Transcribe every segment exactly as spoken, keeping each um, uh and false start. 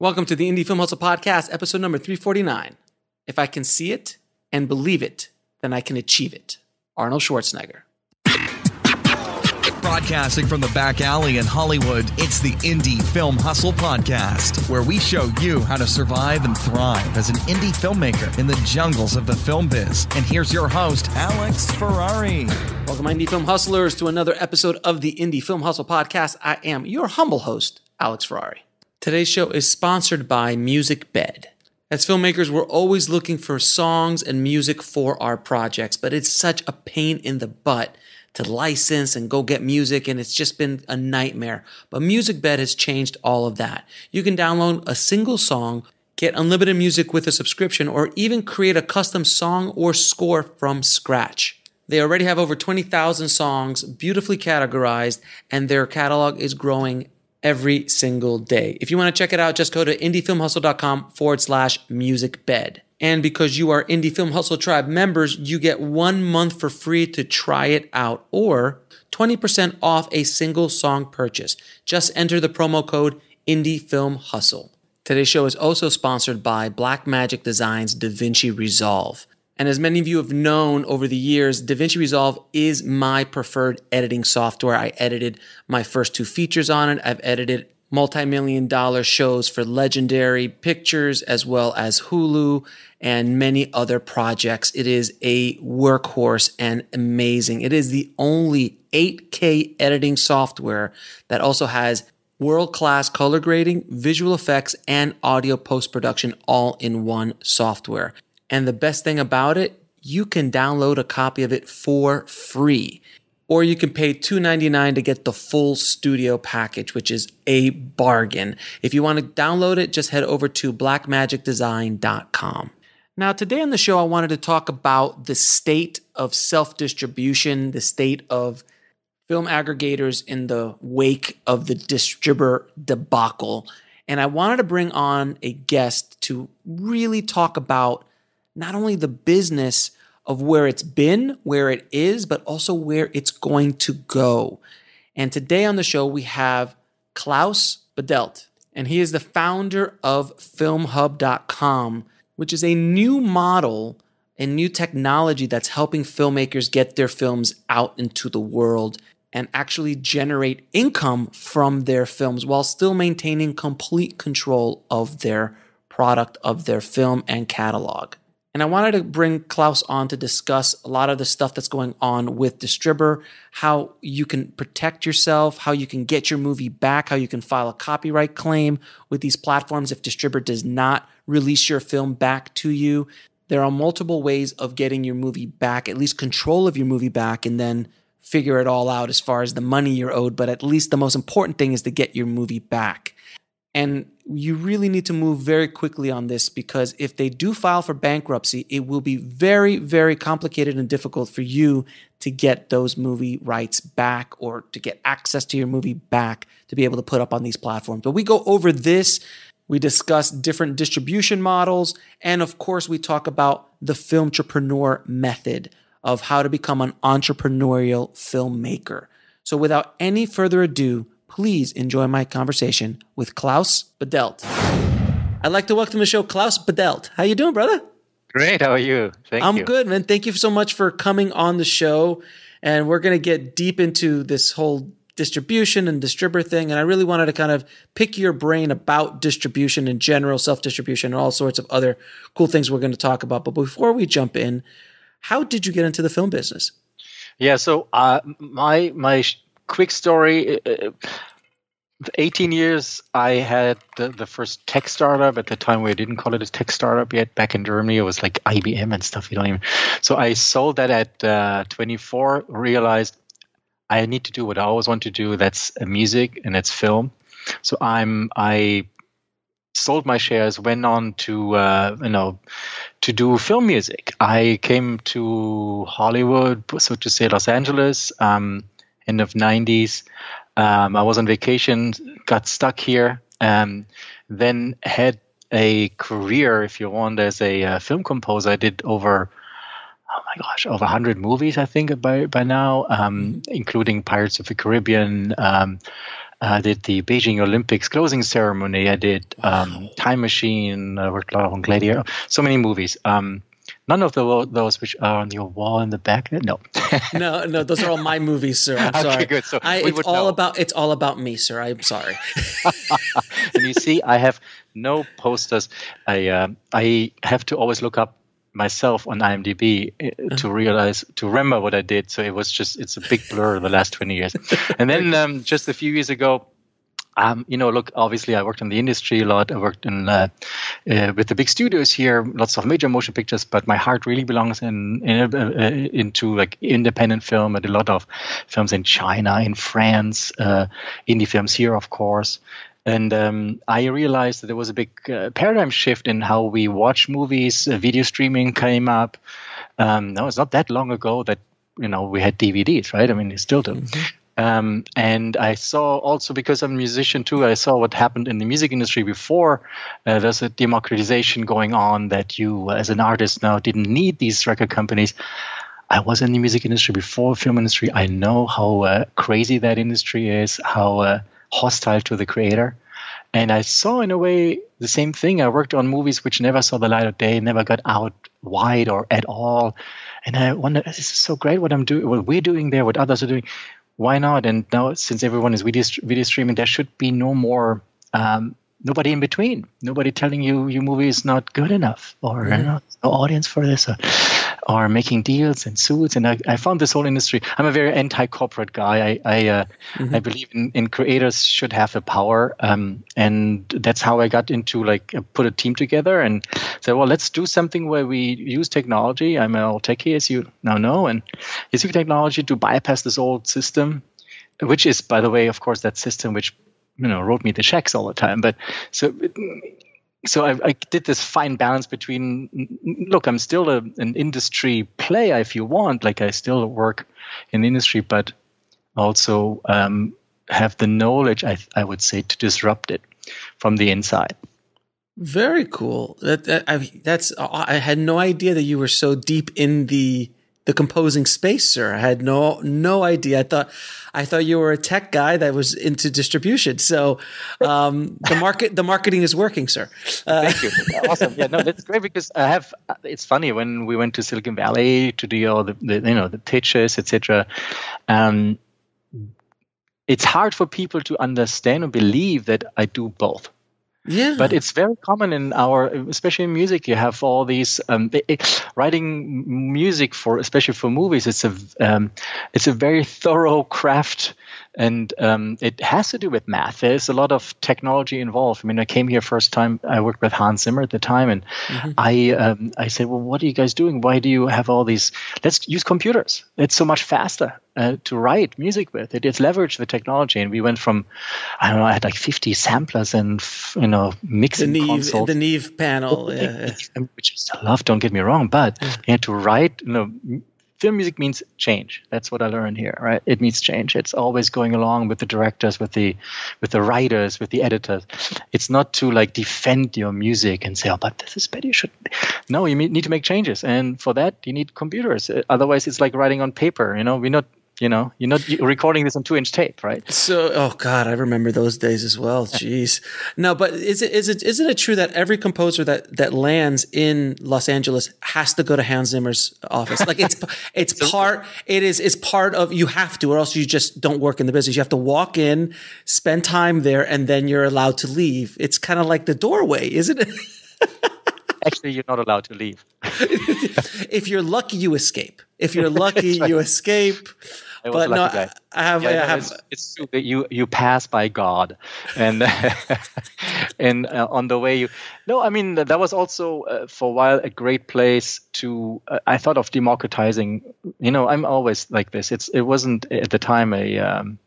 Welcome to the Indie Film Hustle Podcast, episode number three forty-nine. If I can see it and believe it, then I can achieve it. Arnold Schwarzenegger. Broadcasting from the back alley in Hollywood, it's the Indie Film Hustle Podcast, where we show you how to survive and thrive as an indie filmmaker in the jungles of the film biz. And here's your host, Alex Ferrari. Welcome, Indie Film Hustlers, to another episode of the Indie Film Hustle Podcast. I am your humble host, Alex Ferrari. Today's show is sponsored by MusicBed. As filmmakers, we're always looking for songs and music for our projects, but it's such a pain in the butt to license and go get music, and it's just been a nightmare. But MusicBed has changed all of that. You can download a single song, get unlimited music with a subscription, or even create a custom song or score from scratch. They already have over twenty thousand songs, beautifully categorized, and their catalog is growing every single day. If you want to check it out, just go to indiefilmhustle.com forward slash music bed. And because you are Indie Film Hustle Tribe members, you get one month for free to try it out or twenty percent off a single song purchase. Just enter the promo code Indie Film Hustle. Today's show is also sponsored by Blackmagic Design's DaVinci Resolve. And as many of you have known over the years, DaVinci Resolve is my preferred editing software. I edited my first two features on it. I've edited multi-million dollar shows for Legendary Pictures as well as Hulu and many other projects. It is a workhorse and amazing. It is the only eight K editing software that also has world-class color grading, visual effects, and audio post-production all in one software. And the best thing about it, you can download a copy of it for free. Or you can pay two ninety-nine to get the full studio package, which is a bargain. If you want to download it, just head over to blackmagic design dot com. Now, today on the show, I wanted to talk about the state of self-distribution, the state of film aggregators in the wake of the Distribber debacle. And I wanted to bring on a guest to really talk about not only the business of where it's been, where it is, but also where it's going to go. And today on the show, we have Klaus Badelt, and he is the founder of film hub dot com, which is a new model and new technology that's helping filmmakers get their films out into the world and actually generate income from their films while still maintaining complete control of their product, of their film and catalog. And I wanted to bring Klaus on to discuss a lot of the stuff that's going on with Distribber, how you can protect yourself, how you can get your movie back, how you can file a copyright claim with these platforms if Distribber does not release your film back to you. There are multiple ways of getting your movie back, at least control of your movie back, and then figure it all out as far as the money you're owed. But at least the most important thing is to get your movie back. And you really need to move very quickly on this because if they do file for bankruptcy, it will be very, very complicated and difficult for you to get those movie rights back or to get access to your movie back to be able to put up on these platforms. But we go over this. We discuss different distribution models. And of course, we talk about the filmtrepreneur method of how to become an entrepreneurial filmmaker. So without any further ado, please enjoy my conversation with Klaus Badelt. I'd like to welcome to the show Klaus Badelt. How you doing, brother? Great. How are you? Thank I'm you. I'm good, man. Thank you so much for coming on the show. And we're going to get deep into this whole distribution and Distribber thing. And I really wanted to kind of pick your brain about distribution in general, self-distribution, and all sorts of other cool things we're going to talk about. But before we jump in, how did you get into the film business? Yeah, so uh, my my... quick story, uh, eighteen years, I had the, the first tech startup. At the time, we didn't call it a tech startup yet. Back in Germany, it was like I B M and stuff. You don't even. So I sold that at uh, twenty-four, realized I need to do what I always want to do. That's music and that's film. So I'm I sold my shares, went on to, uh, you know, to do film music. I came to Hollywood, so to say Los Angeles, um, end of nineties. Um, I was on vacation, got stuck here, um, then had a career, if you want, as a uh, film composer. I did over, oh my gosh, over one hundred movies, I think, by by now, um, including Pirates of the Caribbean, um, I did the Beijing Olympics closing ceremony. I did um, Time Machine, I worked a lot on Gladiator, so many movies. Um, None of the, those which are on your wall in the back? No. no, no, those are all my movies, sir. I'm sorry. Okay, good. So I, it's all know. about it's all about me, sir. I'm sorry. And you see, I have no posters. I uh, I have to always look up myself on IMDb to realize to remember what I did. So it was just it's a big blur the last twenty years. And then um, just a few years ago. Um, you know, look, obviously I worked in the industry a lot. I worked in uh, uh, with the big studios here, lots of major motion pictures, but my heart really belongs in, in uh, into like independent film. I did a lot of films in China, in France, uh, indie films here, of course. And um, I realized that there was a big uh, paradigm shift in how we watch movies. Uh, video streaming came up. Um, no, it's not that long ago that, you know, we had D V Ds, right? I mean, they still do. Mm-hmm. Um, and I saw also, because I'm a musician too, I saw what happened in the music industry before. Uh, there's a democratization going on that you, as an artist now, didn't need these record companies. I was in the music industry before film industry. I know how uh, crazy that industry is, how uh, hostile to the creator. And I saw, in a way, the same thing. I worked on movies which never saw the light of day, never got out wide or at all. And I wonder, this is so great what I'm doing, what we're doing there, what others are doing. Why not? And now, since everyone is video, video streaming, there should be no more, um, nobody in between. Nobody telling you your movie is not good enough, or mm-hmm. you know, no audience for this, or, or making deals and suits. And I, I found this whole industry. I'm a very anti-corporate guy. I I, uh, mm-hmm. I believe in, in creators should have the power, um, and that's how I got into like put a team together and said, well, let's do something where we use technology. I'm an old techie, as you now know, and use technology to bypass this old system, which is, by the way, of course, that system which you know wrote me the checks all the time. But so. It, So I, I did this fine balance between, look, I'm still a, an industry player if you want, like I still work in the industry, but also um, have the knowledge, I, I would say, to disrupt it from the inside. Very cool. That, that I, that's I had no idea that you were so deep in the the composing space, sir. I had no no idea. I thought I thought you were a tech guy that was into distribution. So um, the market the marketing is working, sir. Uh, Thank you. Awesome. Yeah, no, that's great because I have. It's funny when we went to Silicon Valley to do all the, the you know the pitches, et cetera. Um, it's hard for people to understand or believe that I do both. Yeah, but it's very common in our, especially in music. You have all these um, it, writing music for, especially for movies. It's a um, it's a very thorough craft, and um, it has to do with math. There's a lot of technology involved. I mean, I came here first time. I worked with Hans Zimmer at the time, and mm-hmm. I um, I said, well, what are you guys doing? Why do you have all these? Let's use computers. It's so much faster. Uh, to write music with. It, it's leveraged the technology, and we went from, I don't know, I had like fifty samplers and you know mixing the Neve, consoles. The Neve panel, yeah, yeah. Which I still love. Don't get me wrong, but yeah. you had to write. You know, film music means change. That's what I learned here, right? It means change. It's always going along with the directors, with the with the writers, with the editors. It's not to like defend your music and say, oh, but this is better. You should. No, you need to make changes, and for that you need computers. Otherwise, it's like writing on paper. You know, we're not. You know, you're not recording this on two-inch tape, right? So, oh God, I remember those days as well. Jeez. No, but is it is it isn't it true that every composer that that lands in Los Angeles has to go to Hans Zimmer's office? Like it's it's part it is it's part of you have to, or else you just don't work in the business. You have to walk in, spend time there, and then you're allowed to leave. It's kind of like the doorway, isn't it? Actually, you're not allowed to leave. If you're lucky, you escape. If you're lucky, right. you escape. I but no, I, I have. Yeah, I have it's, it's true that you you pass by God, and and uh, on the way you. No, I mean that was also uh, for a while a great place to. Uh, I thought of democratizing. You know, I'm always like this. It's it wasn't at the time a um,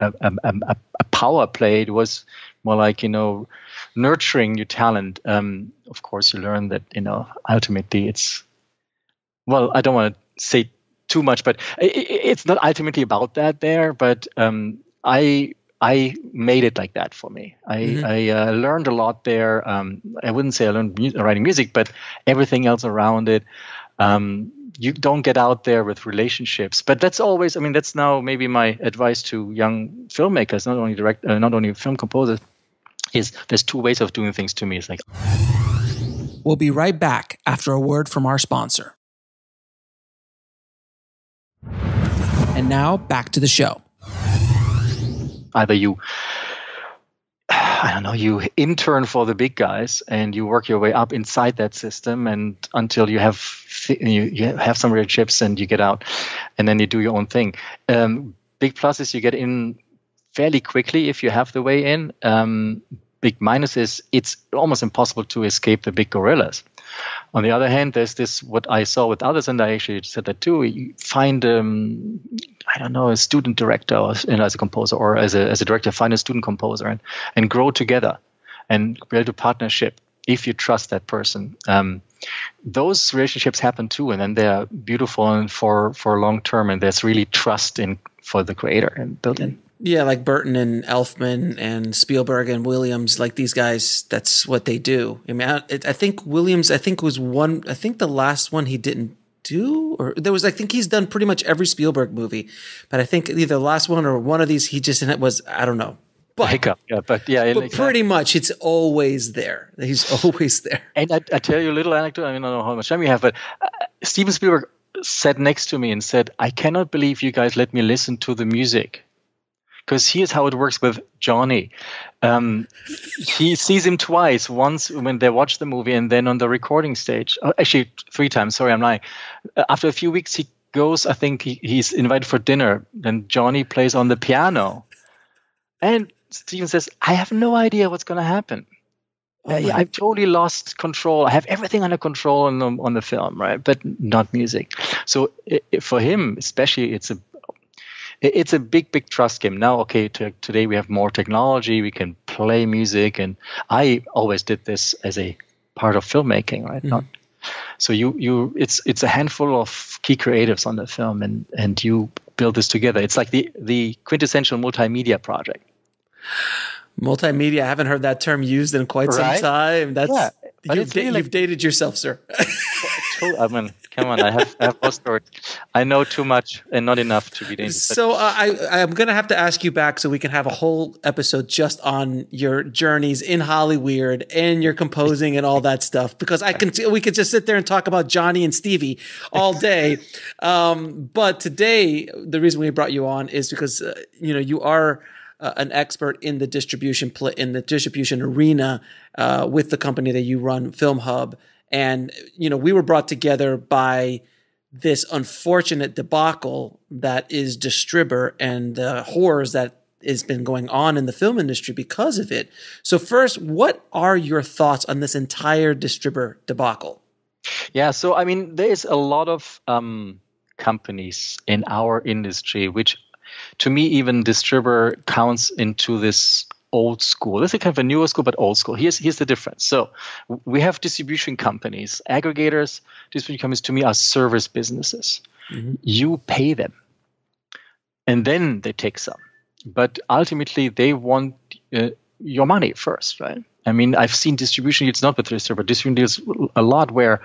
a, a, a, a power play. It was more like you know nurturing your talent. Um, of course, you learn that you know ultimately it's. Well, I don't want to say. Too much, but it's not ultimately about that there. But um, I I made it like that for me. I, mm-hmm. I uh, learned a lot there. Um, I wouldn't say I learned mu writing music, but everything else around it. Um, you don't get out there with relationships. But that's always, I mean, that's now maybe my advice to young filmmakers, not only direct, uh, not only film composers, is there's two ways of doing things to me. It's like, we'll be right back after a word from our sponsor. And now back to the show. Either you, I don't know, you intern for the big guys and you work your way up inside that system, and until you have you, you have some real chips and you get out, and then you do your own thing. Um, big plus is you get in fairly quickly if you have the way in. Um, big minus is it's almost impossible to escape the big gorillas. On the other hand, there's this, what I saw with others, and I actually said that too, you find, um, I don't know, a student director or, and as a composer, or as a, as a director, find a student composer and, and grow together and build a partnership if you trust that person. Um, those relationships happen too, and then they're beautiful and for, for long term, and there's really trust in for the creator and built in. Yeah, like Burton and Elfman and Spielberg and Williams, like these guys, that's what they do. I mean, I, I think Williams, I think was one, I think the last one he didn't do, or there was, I think he's done pretty much every Spielberg movie, but I think either the last one or one of these, he just, and it was, I don't know. But, hiccup, yeah, but yeah, but exactly. Pretty much it's always there. He's always there. And I, I tell you a little anecdote, I mean, I don't know how much time we have, but uh, Steven Spielberg sat next to me and said, I cannot believe you guys let me listen to the music. Because here's how it works with Johnny. Um, he sees him twice, once when they watch the movie and then on the recording stage. Oh, actually, three times. Sorry, I'm lying. Uh, after a few weeks, he goes, I think he, he's invited for dinner. Then Johnny plays on the piano. And Steven says, I have no idea what's going to happen. Oh, uh, yeah, I've totally lost control. I have everything under control on the, on the film, right? But not music. So it, it, for him, especially, it's a It's a big, big trust game. Now, okay, t today we have more technology. We can play music, and I always did this as a part of filmmaking, right? Mm-hmm. Not so you, you. It's it's a handful of key creatives on the film, and and you build this together. It's like the the quintessential multimedia project. Multimedia. I haven't heard that term used in quite right? some time. That's yeah, you've, da really you've dated yourself, sir. I mean, come on! I have, I have more stories. I know too much and not enough to be dangerous. So uh, I, I'm going to have to ask you back so we can have a whole episode just on your journeys in Hollyweird and your composing and all that stuff, because I can. We could just sit there and talk about Johnny and Stevie all day. Um, but today, the reason we brought you on is because uh, you know you are. Uh, an expert in the distribution pl in the distribution arena uh, with the company that you run, FilmHub, and you know we were brought together by this unfortunate debacle that is Distribber and the uh, horrors that has been going on in the film industry because of it. So first, what are your thoughts on this entire Distribber debacle? Yeah, so I mean, there is a lot of um, companies in our industry which. To me, even Distribber counts into this old school. This is kind of a newer school, but old school. Here's here's the difference. So we have distribution companies, aggregators. Distribution companies to me are service businesses. Mm-hmm. You pay them, and then they take some. But ultimately, they want uh, your money first, right? I mean, I've seen distribution deals, not with Distribber, distribution deals a lot where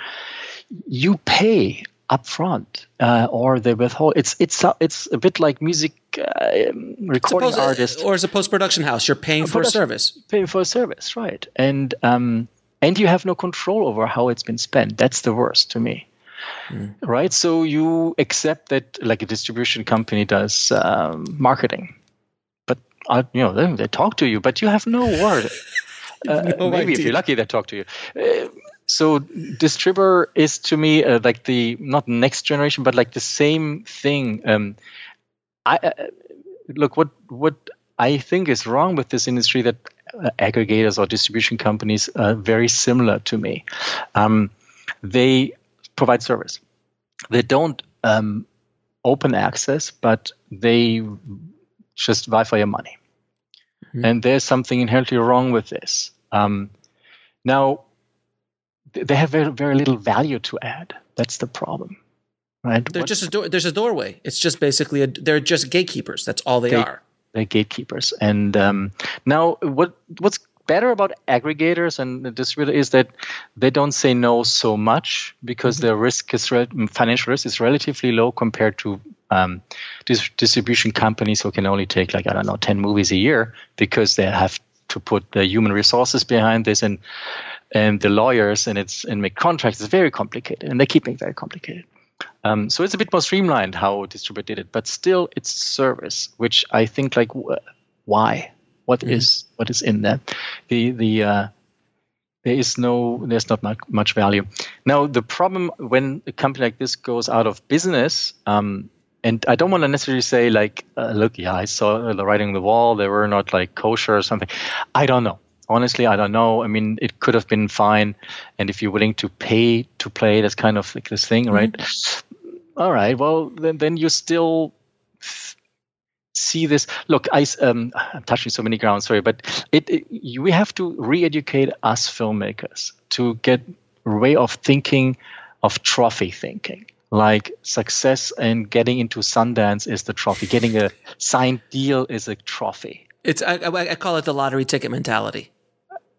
you pay. Upfront, uh, or they withhold. It's it's a, it's a bit like music uh, recording artists, or as a post production house, you're paying for a service, paying for a service, right? And um, and you have no control over how it's been spent. That's the worst to me, mm. right? So you accept that, like a distribution company does um, marketing, but uh, you know they, they talk to you, but you have no word. uh, no maybe idea. If you're lucky, they talk to you. Uh, So Distribber is to me uh, like the not next generation, but like the same thing. Um, I uh, look what what I think is wrong with this industry that uh, aggregators or distribution companies are very similar to me. Um, they provide service. They don't um, open access, but they just vie for your money. Mm-hmm. And there's something inherently wrong with this. Um, now. They have very, very little value to add. That's the problem, right? They're what? just a door, there's a doorway. It's just basically a, they're just gatekeepers. That's all they Gate, are. They're gatekeepers. And um, now, what what's better about aggregators and the distributor is that they don't say no so much, because mm-hmm. their risk is re- financial risk is relatively low compared to um, dis- distribution companies who can only take, like, I don't know, ten movies a year, because they have to put the human resources behind this and and the lawyers and it's and make contracts. It's very complicated, and they keep it very complicated. Um, so it's a bit more streamlined how Distribber did it, but still it's service, which I think, like, wh- why? What mm-hmm. is what is in that? The the uh, there is no there's not much, much value. Now the problem when a company like this goes out of business, um, and I don't want to necessarily say like, uh, look, yeah, I saw the writing on the wall. They were not like kosher or something. I don't know. Honestly, I don't know. I mean, it could have been fine, and if you're willing to pay to play, that's kind of like this thing, right? Mm-hmm. All right. Well, then then you still. F- See this. Look, I, um, I'm touching so many grounds. Sorry, but it, it you, we have to re-educate us filmmakers to get a way of thinking of trophy thinking, like success and getting into Sundance is the trophy. Getting a signed deal is a trophy. It's I, I call it the lottery ticket mentality.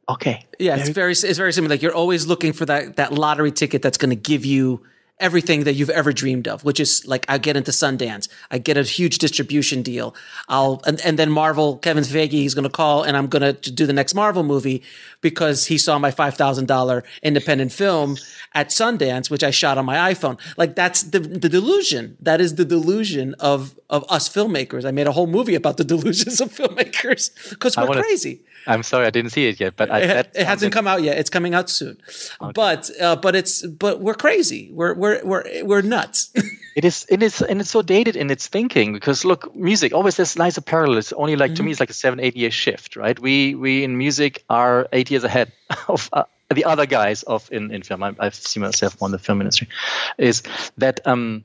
Okay. Yeah, it's very it's very similar. Like you're always looking for that that lottery ticket that's going to give you everything that you've ever dreamed of, which is like, I get into Sundance, I get a huge distribution deal. I'll, and, and then Marvel, Kevin Feige, he's going to call and I'm going to do the next Marvel movie because he saw my five thousand dollars independent film at Sundance, which I shot on my iPhone. Like that's the, the delusion. That is the delusion of, of us filmmakers. I made a whole movie about the delusions of filmmakers because we're wanna, crazy. I'm sorry. I didn't see it yet, but I, it, it hasn't come out yet. It's coming out soon, okay. but, uh, but it's, but we're crazy. We're, we're, we're we're nuts. It is it is and it's so dated in its thinking because look, music always there's nice parallel. It's only like mm-hmm. to me it's like a seven eight year shift, right? We we in music are eight years ahead of uh, the other guys of in, in film. I, I've seen myself more in the film industry. Is that um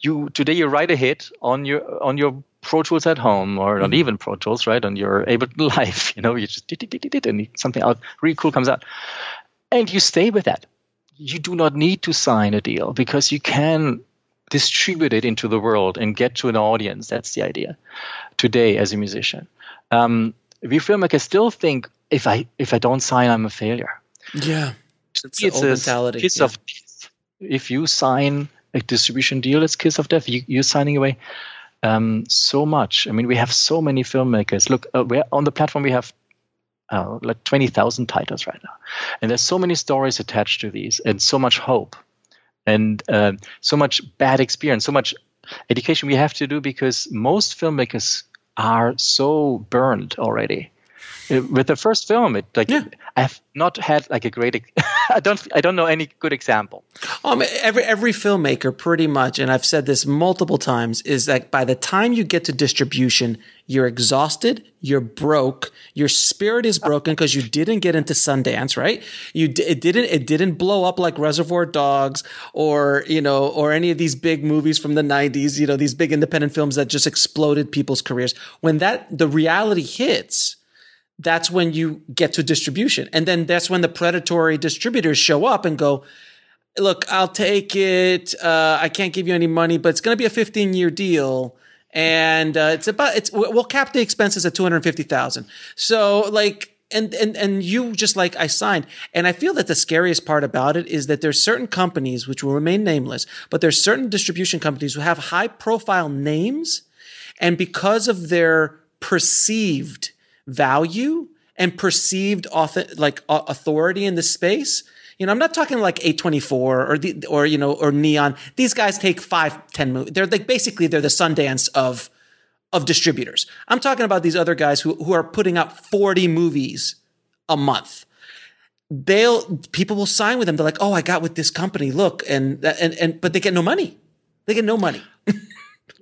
you today you write a hit on your on your Pro Tools at home or not mm-hmm. even Pro Tools, right? On your Ableton Live, you know, you just did did did and something out really cool comes out, and you stay with that. You do not need to sign a deal because you can distribute it into the world and get to an audience. That's the idea today as a musician. Um, we filmmakers still think if I if I don't sign, I'm a failure. Yeah, it's, it's the old mentality. Kiss yeah. of death. If you sign a distribution deal, it's kiss of death. You, you're signing away um, so much. I mean, we have so many filmmakers. Look, uh, we're on the platform. We have. Uh, like twenty thousand titles right now. And there's so many stories attached to these and so much hope and uh, so much bad experience, so much education we have to do because most filmmakers are so burned already. With the first film, it like yeah. I've not had like a great. I don't. I don't know any good example. Um, every every filmmaker, pretty much, and I've said this multiple times, is that by the time you get to distribution, you're exhausted, you're broke, your spirit is broken because you didn't get into Sundance, right? You it didn't it didn't blow up like Reservoir Dogs or you know or any of these big movies from the nineties. You know these big independent films that just exploded people's careers. When that the reality hits. That's when you get to distribution. And then that's when the predatory distributors show up and go, look, I'll take it. Uh, I can't give you any money, but it's going to be a fifteen year deal. And uh, it's about, it's we'll cap the expenses at two hundred fifty thousand dollars. So like, and, and, and you just like I signed. And I feel that the scariest part about it is that there's certain companies which will remain nameless, but there's certain distribution companies who have high profile names. And because of their perceived value and perceived author, like uh, authority in the space. You know, I'm not talking like A twenty-four or the, or, you know, or Neon. These guys take five, ten movies. They're like, basically they're the Sundance of, of distributors. I'm talking about these other guys who, who are putting out forty movies a month. They'll, people will sign with them. They're like, oh, I got with this company. Look. And, and, and, but they get no money. They get no money.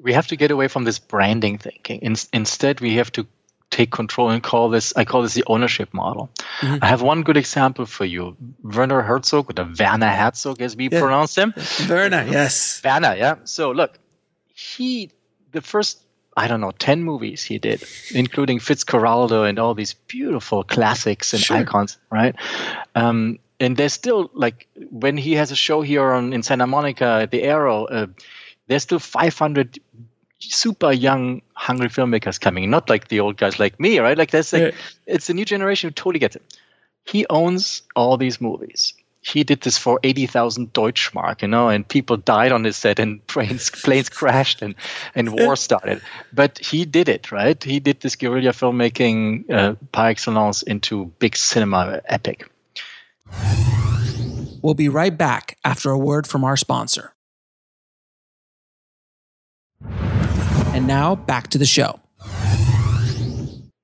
We have to get away from this branding thinking. In, instead, we have to take control and call this, I call this the ownership model. Mm-hmm. I have one good example for you. Werner Herzog, or the Werner Herzog as we yeah. pronounce him. Werner, yes. Werner, yeah. So look, he, the first, I don't know, ten movies he did, including Fitzcarraldo and all these beautiful classics and sure. icons, right? Um, and there's still like, when he has a show here on in Santa Monica at the Arrow, uh, there's still five hundred super young, hungry filmmakers coming, not like the old guys like me, right? Like that's like, yeah. It's a new generation who totally gets it. He owns all these movies. He did this for eighty thousand Deutschmark, you know, and people died on his set and planes, planes crashed and, and war started. But he did it, right? He did this guerrilla filmmaking uh, par excellence into big cinema epic. We'll be right back after a word from our sponsor. And now back to the show.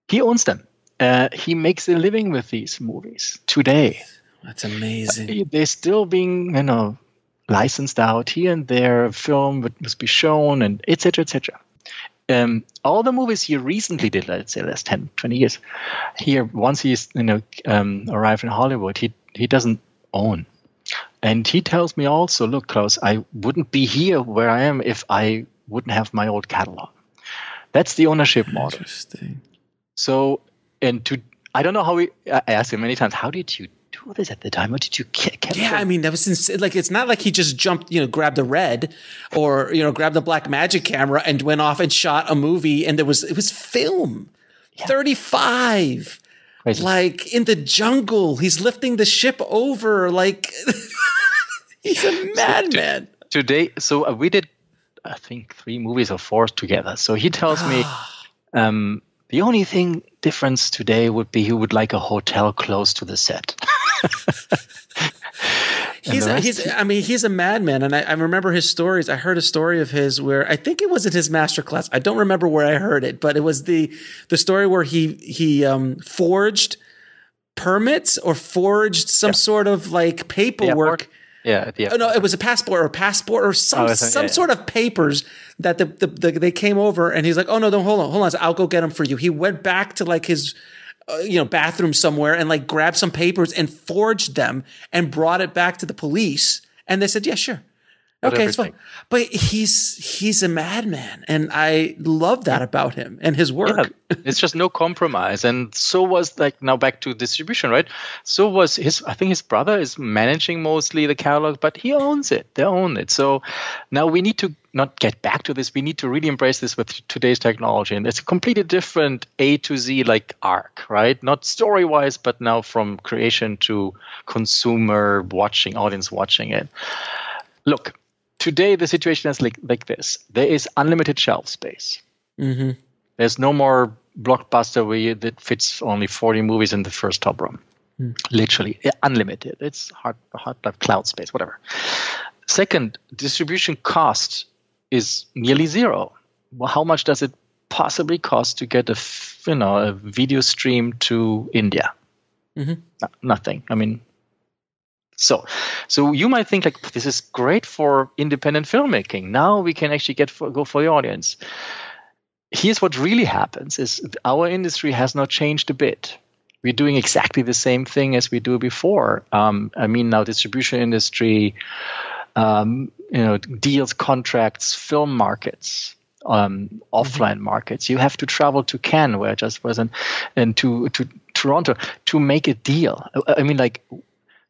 He owns them. Uh, he makes a living with these movies today. That's amazing. They're still being, you know, licensed out here and there. Film must be shown and et cetera, et cetera. Um, all the movies he recently did, let's say last ten, twenty years, here, once he's, you know, um, arrived in Hollywood, he, he doesn't own. And he tells me also, look, Klaus, I wouldn't be here where I am if I wouldn't have my old catalog. That's the ownership model. Interesting. So, and to, I don't know how we, I asked him many times, how did you do this at the time? What did you get? Yeah, I mean, that was insane. Like, it's not like he just jumped, you know, grabbed a Red or, you know, grabbed a Black Magic camera and went off and shot a movie. And there was, it was film. Yeah. thirty-five. Crazy. Like in the jungle, he's lifting the ship over. Like, he's a madman. So today, so we did, I think, three movies or four together. So he tells me, um, the only thing difference today would be he would like a hotel close to the set. he's, the he's, I mean, he's a madman. And I, I remember his stories. I heard a story of his where I think it was in his masterclass. I don't remember where I heard it, but it was the, the story where he, he um, forged permits or forged some yeah. sort of like paperwork. Yeah, Yeah, yeah. Oh, no, it was a passport or a passport or some oh, some, some yeah, sort yeah. of papers that the, the, the they came over and he's like, oh no, don't hold on, hold on, so I'll go get them for you. He went back to like his, uh, you know, bathroom somewhere and like grabbed some papers and forged them and brought it back to the police and they said, yeah, sure, okay, Not it's fine. But he's he's a madman and I love that about him and his work. Yeah, it's just no compromise. And so was like now back to distribution, right? So was his, I think his brother is managing mostly the catalog, but he owns it. They own it. So now we need to not get back to this. We need to really embrace this with today's technology. And it's a completely different A to Z like arc, right? Not story-wise, but now from creation to consumer watching, audience watching it. Look, today, the situation is like, like this. There is unlimited shelf space. Mm-hmm. There's no more blockbuster where you, that fits only forty movies in the first top room. Mm. Literally, unlimited. It's hard, hard like cloud space, whatever. Second, distribution cost is nearly zero. Well, how much does it possibly cost to get a, you know, a video stream to India? Mm-hmm. No, nothing. I mean... So, so you might think like this is great for independent filmmaking. Now we can actually get for, go for the audience. Here's what really happens: is our industry has not changed a bit. We're doing exactly the same thing as we do before. Um, I mean, now distribution industry, um, you know, deals, contracts, film markets. Um, offline markets. You have to travel to Cannes, where I just was, and and to to Toronto to make a deal. I, I mean, like.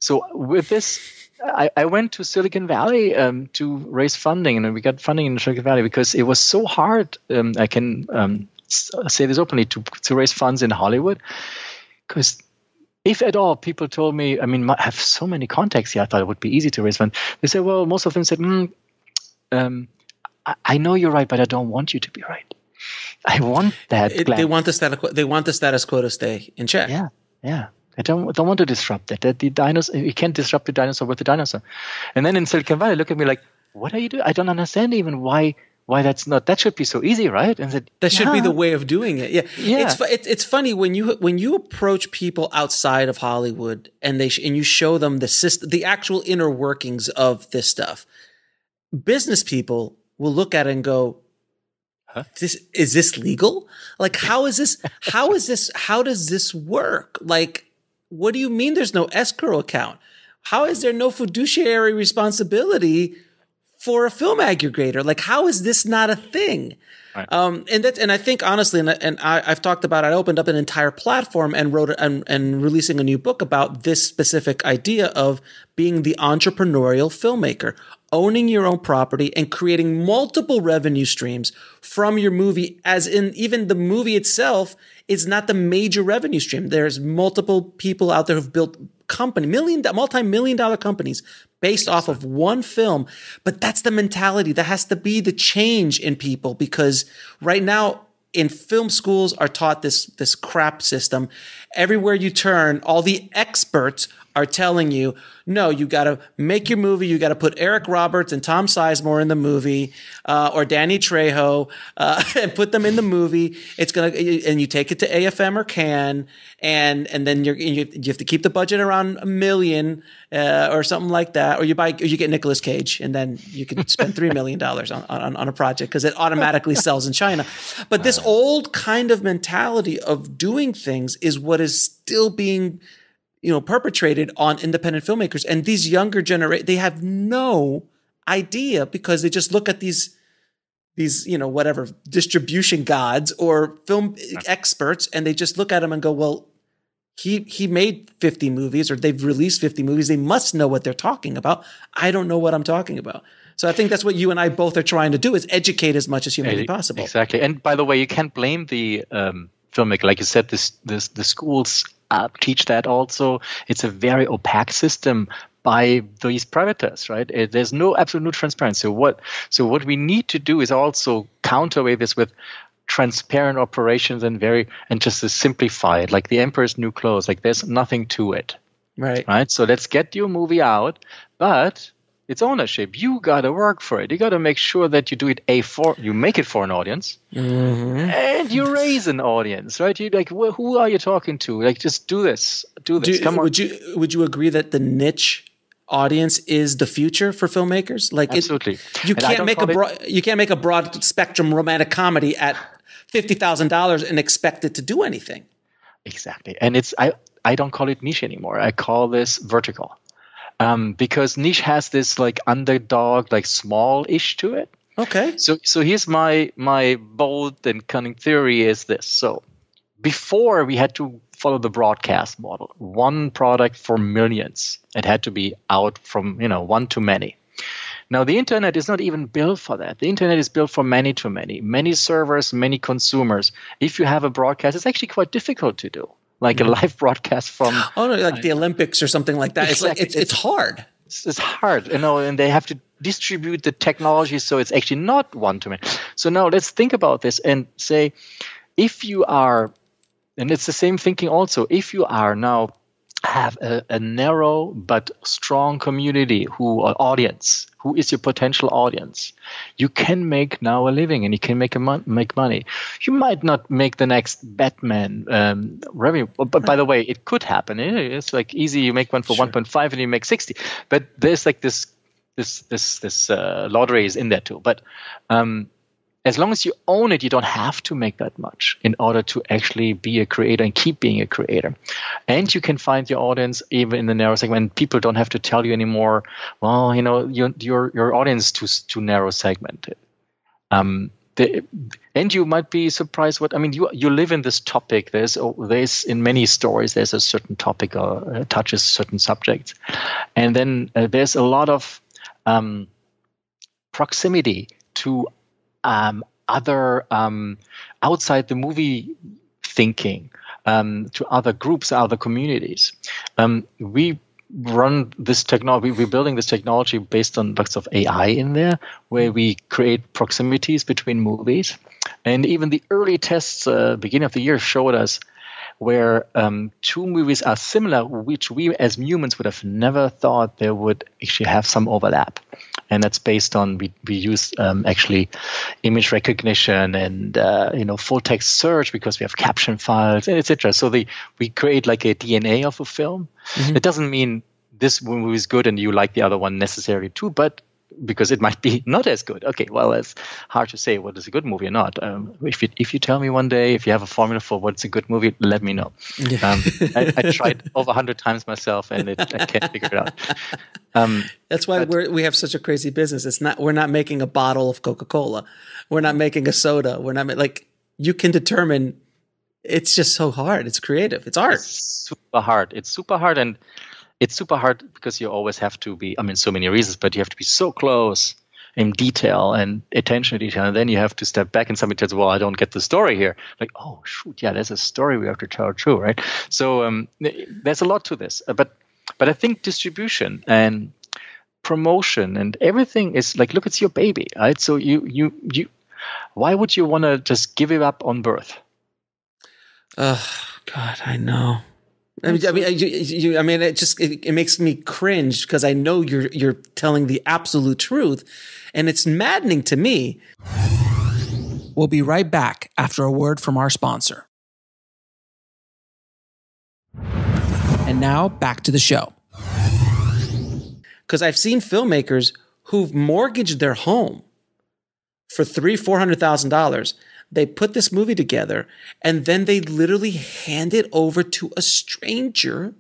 So with this, I, I went to Silicon Valley um, to raise funding, and we got funding in Silicon Valley because it was so hard. Um, I can um, say this openly to to raise funds in Hollywood, because if at all, people told me, I mean, I have so many contacts here. I thought it would be easy to raise funds. They said, well, most of them said, mm, um, I, I know you're right, but I don't want you to be right. I want that. It, they want the status. They want the status quo to stay in check. Yeah. Yeah. I don't, don't want to disrupt that. That the dinosaur, you can't disrupt the dinosaur with the dinosaur. And then in Silicon Valley, look at me like, what are you doing? I don't understand even why why that's not. That should be so easy, right? And that, that should yeah. be the way of doing it. Yeah, yeah. It's it, it's funny when you when you approach people outside of Hollywood and they and you show them the system, the actual inner workings of this stuff. Business people will look at it and go, huh? This is this legal? Like, how is this? How is this? How does this work? Like. What do you mean there's no escrow account? How is there no fiduciary responsibility for a film aggregator? Like, how is this not a thing? Right. Um, and that's, and I think honestly, and, and I, I've talked about, I opened up an entire platform and wrote and, and releasing a new book about this specific idea of being the entrepreneurial filmmaker, owning your own property and creating multiple revenue streams from your movie, as in even the movie itself is not the major revenue stream. There's multiple people out there who've built company, million, multi-million dollar companies based off of one film. But that's the mentality. That has to be the change in people, because right now in film schools are taught this, this crap system. Everywhere you turn, all the experts are telling you, no, you got to make your movie. You got to put Eric Roberts and Tom Sizemore in the movie, uh, or Danny Trejo, uh, and put them in the movie. It's gonna, and you take it to A F M or Cannes, and and then you're, you have to keep the budget around a million uh, or something like that, or you buy, or you get Nicolas Cage, and then you can spend three million dollars on, on on a project because it automatically sells in China. But this old kind of mentality of doing things is what is still being, you know, perpetrated on independent filmmakers. And these younger generation, they have no idea, because they just look at these, these, you know, whatever distribution gods or film experts, and they just look at them and go, well, he, he made fifty movies, or they've released fifty movies. They must know what they're talking about. I don't know what I'm talking about. So I think that's what you and I both are trying to do, is educate as much as humanly possible. Exactly. And by the way, you can't blame the um, filmmaker. Like you said, this, this, the schools Uh, teach that also. It's a very opaque system by these privateers, right? It, there's no absolute transparency. So what, so what we need to do is also counterweigh this with transparent operations, and very, and just to simplify it, like the Emperor's New Clothes. Like there's nothing to it, right? Right. So let's get your movie out, but it's ownership. You gotta work for it. You gotta make sure that you do it a for you make it for an audience, mm-hmm. and you raise an audience, right? You like, well, who are you talking to? Like, just do this, do this. Do, Come would on. you would you agree that the niche audience is the future for filmmakers? Like, absolutely. It, you and can't make a broad, you can't make a broad spectrum romantic comedy at fifty thousand dollars and expect it to do anything. Exactly, and it's I I don't call it niche anymore. I call this vertical. Um, because niche has this like underdog, like small-ish to it. Okay. So, so here's my my bold and cunning theory is this. So, before we had to follow the broadcast model, one product for millions. It had to be out from you know one to many. Now the internet is not even built for that. The internet is built for many to many, many servers, many consumers. If you have a broadcast, it's actually quite difficult to do. Like a live broadcast from oh no, like I, the Olympics or something like that. Exactly. It's like it's it's hard. It's, it's hard, you know, and they have to distribute the technology, so it's actually not one to many. So now let's think about this and say, if you are, and it's the same thinking also. If you are now have a, a narrow but strong community who or audience, who is your potential audience, you can make now a living and you can make a mon make money. You might not make the next Batman um, revenue, but by the way, it could happen. It's like easy. You make one for sure. one point five and you make sixty. But there's like this this this this uh, lottery is in there too. But um, as long as you own it, you don't have to make that much in order to actually be a creator and keep being a creator. And you can find your audience even in the narrow segment. People don't have to tell you anymore, well, you know, your your, your audience is too, too narrow segmented. Um, they, and you might be surprised what, I mean, you you live in this topic. There's, there's in many stories, there's a certain topic or uh, touches certain subjects. And then uh, there's a lot of um, proximity to Um, other um, outside the movie thinking um, to other groups, other communities. Um, we run this technology. We're building this technology based on lots of A I in there, where we create proximities between movies. And even the early tests, uh, beginning of the year, showed us where um, two movies are similar, which we as humans would have never thought they would actually have some overlap. And that's based on, we, we use um, actually image recognition and, uh, you know, full text search, because we have caption files, and et cetera. So the, we create like a D N A of a film. Mm-hmm. It doesn't mean this movie is good and you like the other one necessarily too, but because it might be not as good. Okay, well, it's hard to say what is a good movie or not. Um, if, you, if you tell me one day, if you have a formula for what's a good movie, let me know. Yeah. Um, I, I tried over a hundred times myself, and it, I can't figure it out. Um, That's why but, we're, we have such a crazy business. It's not, we're not making a bottle of Coca-Cola. We're not making a soda. We're not like, you can determine. It's just so hard. It's creative. It's art. It's super hard. It's super hard. And it's super hard because you always have to be, I mean, so many reasons, but you have to be so close in detail and attention to detail. And then you have to step back and somebody tells, well, I don't get the story here. Like, oh, shoot, yeah, there's a story we have to tell too, right? So um, there's a lot to this. But but I think distribution and promotion and everything is like, look, it's your baby, right? So you you you, why would you want to just give it up on birth? Oh, God, I know. I mean, I mean, you, you, I mean, it just it, it makes me cringe because I know you're you're telling the absolute truth, and it's maddening to me. We'll be right back after a word from our sponsor. And now back to the show. Because I've seen filmmakers who've mortgaged their home for three, four hundred thousand dollars. They put this movie together, and then they literally hand it over to a stranger.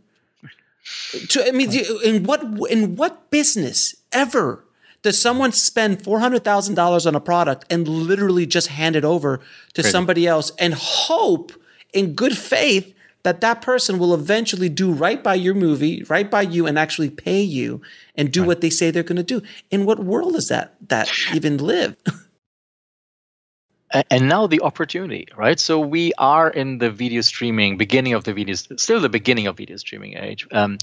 To I mean, in what in what business ever does someone spend four hundred thousand dollars on a product and literally just hand it over to Pretty. somebody else and hope in good faith that that person will eventually do right by your movie, right by you, and actually pay you and do right. what they say they're going to do? In what world does that that even live? And now the opportunity, right? So we are in the video streaming, beginning of the video, still the beginning of video streaming age. Um,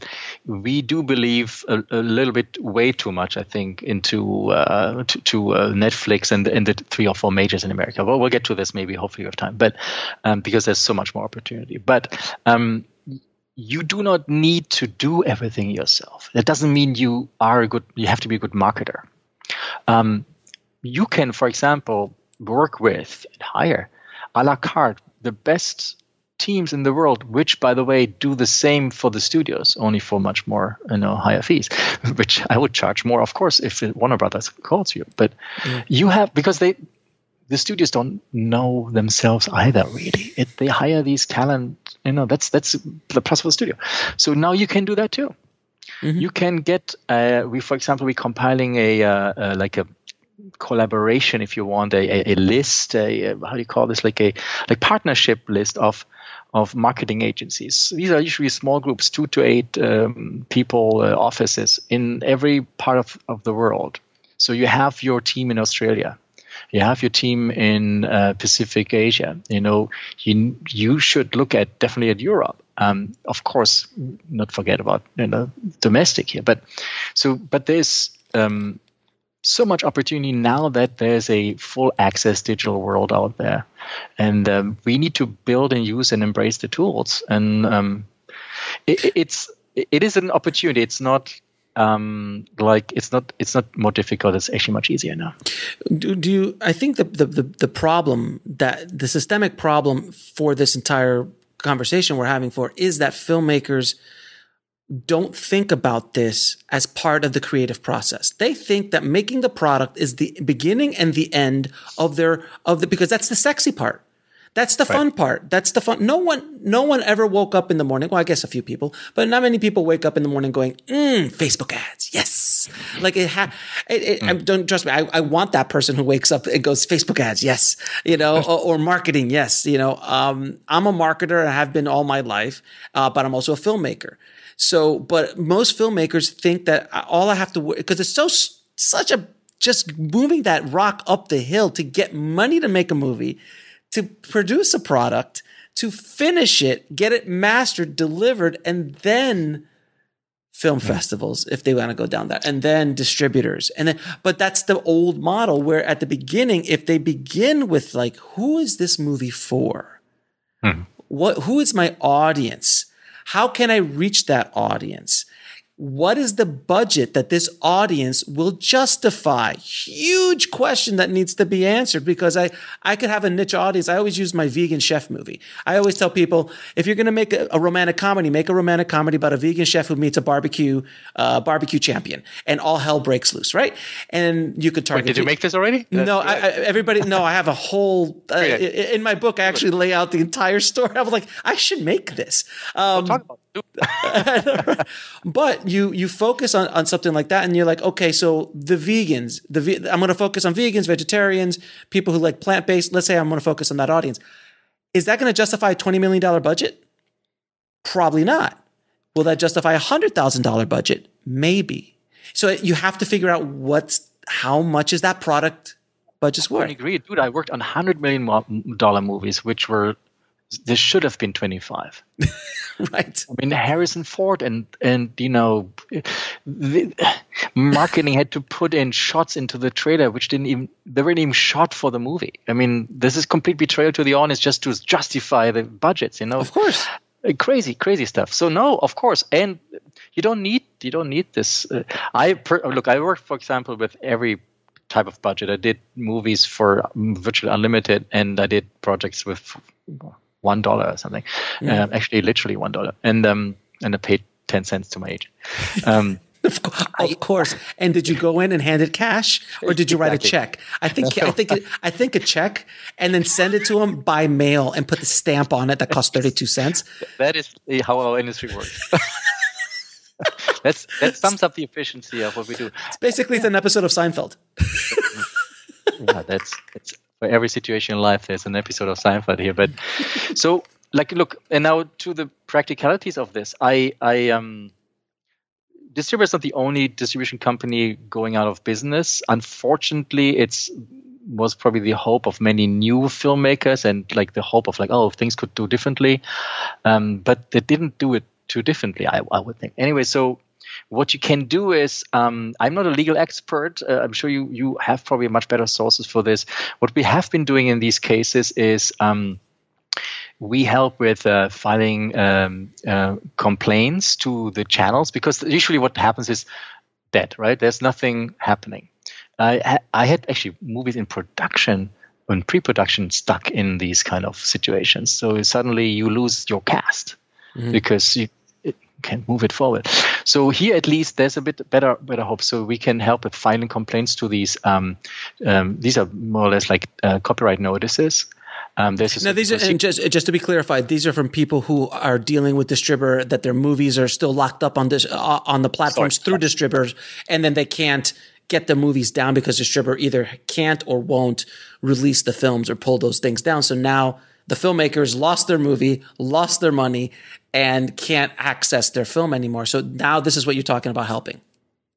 we do believe a, a little bit, way too much, I think, into uh, to, to uh, Netflix and, and the three or four majors in America. Well, we'll get to this maybe, hopefully, with time, but um, because there's so much more opportunity. But um, you do not need to do everything yourself. That doesn't mean you are a good. You have to be a good marketer. Um, you can, for example, work with and hire a la carte the best teams in the world, which, by the way, do the same for the studios, only for much more, you know, higher fees, which I would charge more, of course, if Warner Brothers calls you. But mm. you have, because they, the studios don't know themselves either, really. It, they hire these talent, you know, that's that's the plus for the studio. So now you can do that too. Mm-hmm. You can get, uh, we, for example, we're compiling a uh, uh, like a collaboration, if you want, a, a, a list, a, a how do you call this, like a like partnership list of of marketing agencies. These are usually small groups, two to eight um, people, uh, offices in every part of, of the world. So you have your team in Australia, you have your team in uh, Pacific Asia. You know, you you should look at definitely at Europe. Um, of course, not forget about, you know, domestic here. But so but there's um, so much opportunity now that there's a full access digital world out there, and um, we need to build and use and embrace the tools. And um, it, it's it is an opportunity. It's not um, like it's not it's not more difficult. It's actually much easier now. Do, do you? I think the, the the the problem that the systemic problem for this entire conversation we're having for is that filmmakers don't think about this as part of the creative process. They think that making the product is the beginning and the end of their of the because that's the sexy part. That's the right. fun part. That's the fun. No one no one ever woke up in the morning. Well, I guess a few people, but not many people wake up in the morning going, mm, Facebook ads. Yes. Like it ha it, it, mm. I don't trust me. I, I want that person who wakes up and goes, Facebook ads. Yes. You know, or, or marketing. Yes. You know, um, I'm a marketer and I have been all my life, uh, but I'm also a filmmaker. So, but most filmmakers think that all I have to, because it's so, such a, just moving that rock up the hill to get money to make a movie, to produce a product, to finish it, get it mastered, delivered, and then film mm-hmm. festivals, if they want to go down that, and then distributors. And then, but that's the old model where at the beginning, if they begin with like, who is this movie for? Mm-hmm. What, who is my audience? How can I reach that audience? What is the budget that this audience will justify? Huge question that needs to be answered, because I, I could have a niche audience. I always use my vegan chef movie. I always tell people, if you're going to make a, a romantic comedy, make a romantic comedy about a vegan chef who meets a barbecue uh, barbecue champion, and all hell breaks loose, right? And you could target. Wait, did you make this already? No, I, I, everybody. No, I have a whole uh, in my book. I actually lay out the entire story. I was like, I should make this. Um, talk about but you you focus on, on something like that, and you're like, okay, so the vegans, the ve I'm going to focus on vegans, vegetarians, people who like plant-based. Let's say I'm going to focus on that audience. Is that going to justify a twenty million dollar budget? Probably not. Will that justify a one hundred thousand dollar budget? Maybe. So you have to figure out what's, how much is that product budget's worth. I agree. Dude, I worked on one hundred million dollar movies, which were, this should have been twenty-five. Right. I mean, Harrison Ford and, and you know, the marketing had to put in shots into the trailer, which didn't even, they weren't even shot for the movie. I mean, this is complete betrayal to the audience just to justify the budgets, you know. Of course. Crazy, crazy stuff. So no, of course, and you don't need you don't need this. Uh, I per, look. I worked, for example, with every type of budget. I did movies for virtually unlimited, and I did projects with one dollar or something. Yeah. Um, actually, literally one dollar, and um, and I paid ten cents to my agent. Um, Of course, of course. And did you go in and hand it cash, or did you write exactly. a check? I think I think I think a check, and then send it to them by mail and put the stamp on it that costs thirty-two cents. That is how our industry works. that's that sums up the efficiency of what we do. It's basically, it's an episode of Seinfeld. Yeah, that's, that's for every situation in life. There's an episode of Seinfeld here, but so like look, and now to the practicalities of this. I I um. Distribber is not the only distribution company going out of business. Unfortunately, it's was probably the hope of many new filmmakers and like the hope of like, oh, things could do differently. Um, but they didn't do it too differently, I, I would think. Anyway, so what you can do is, um, I'm not a legal expert. Uh, I'm sure you you have probably much better sources for this. What we have been doing in these cases is um, we help with uh, filing um, uh, complaints to the channels, because usually what happens is dead, right? There's nothing happening. I, ha I had actually movies in production and pre-production stuck in these kind of situations. So suddenly you lose your cast mm-hmm. because you it can't move it forward. So here at least there's a bit better better hope. So we can help with filing complaints to these. Um, um, these are more or less like uh, copyright notices. Um, this now, these are, and just just to be clarified, these are from people who are dealing with Distribber, that their movies are still locked up on this uh, on the platforms Sorry. through Distribbers, and then they can't get the movies down because Distribber either can't or won't release the films or pull those things down. So now the filmmakers lost their movie, lost their money, and can't access their film anymore. So now this is what you're talking about helping.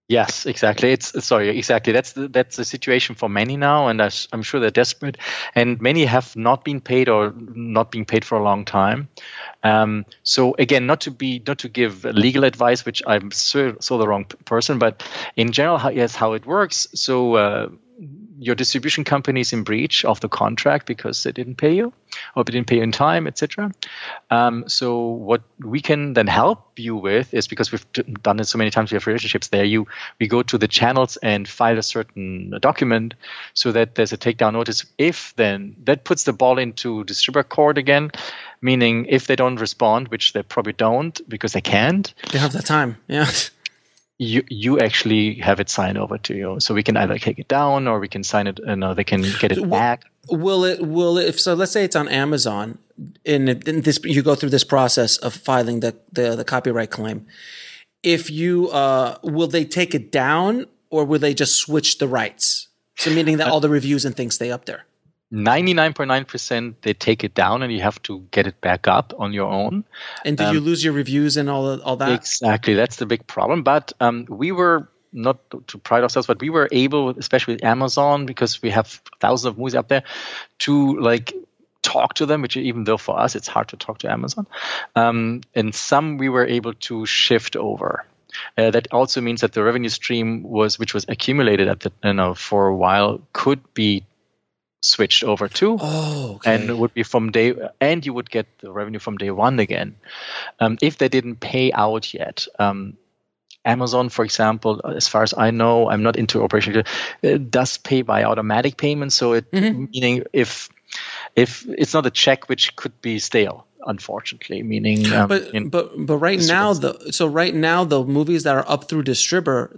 Yes, exactly. It's sorry, exactly. That's the, that's the situation for many now, and I, I'm sure they're desperate. And many have not been paid or not been paid for a long time. Um, so again, not to be not to give legal advice, which I'm so, so the wrong person, but in general, how, yes, how it works. So uh, your distribution company is in breach of the contract because they didn't pay you, or they didn't pay you in time, et cetera. Um, so what we can then help you with is, because we've done it so many times, we have relationships there. You we go to the channels and file a certain document so that there's a takedown notice. If then that puts the ball into Distribber court again, meaning if they don't respond, which they probably don't because they can't. They have the time, yeah. You you actually have it signed over to you, so we can either take it down or we can sign it. Uh, no, they can get it back. Will it? Will it, if so? Let's say it's on Amazon, and in this you go through this process of filing the the, the copyright claim. If you uh, will they take it down, or will they just switch the rights? So meaning that all the reviews and things stay up there. ninety-nine point nine percent they take it down and you have to get it back up on your own. And do um, you lose your reviews and all, all that? Exactly. That's the big problem. But um, we were, not to pride ourselves, but we were able, especially with Amazon, because we have thousands of movies up there, to like talk to them, which even though for us it's hard to talk to Amazon. Um, and some we were able to shift over. Uh, that also means that the revenue stream was, which was accumulated at the, you know, for a while, could be switched over to, oh, okay. and it would be from day, and you would get the revenue from day one again. Um, if they didn't pay out yet, um, Amazon, for example, as far as I know, I'm not into operation, it does pay by automatic payments. So it mm-hmm. meaning if if it's not a check which could be stale, unfortunately, meaning. Um, but but but right now the so right now the movies that are up through Distribber,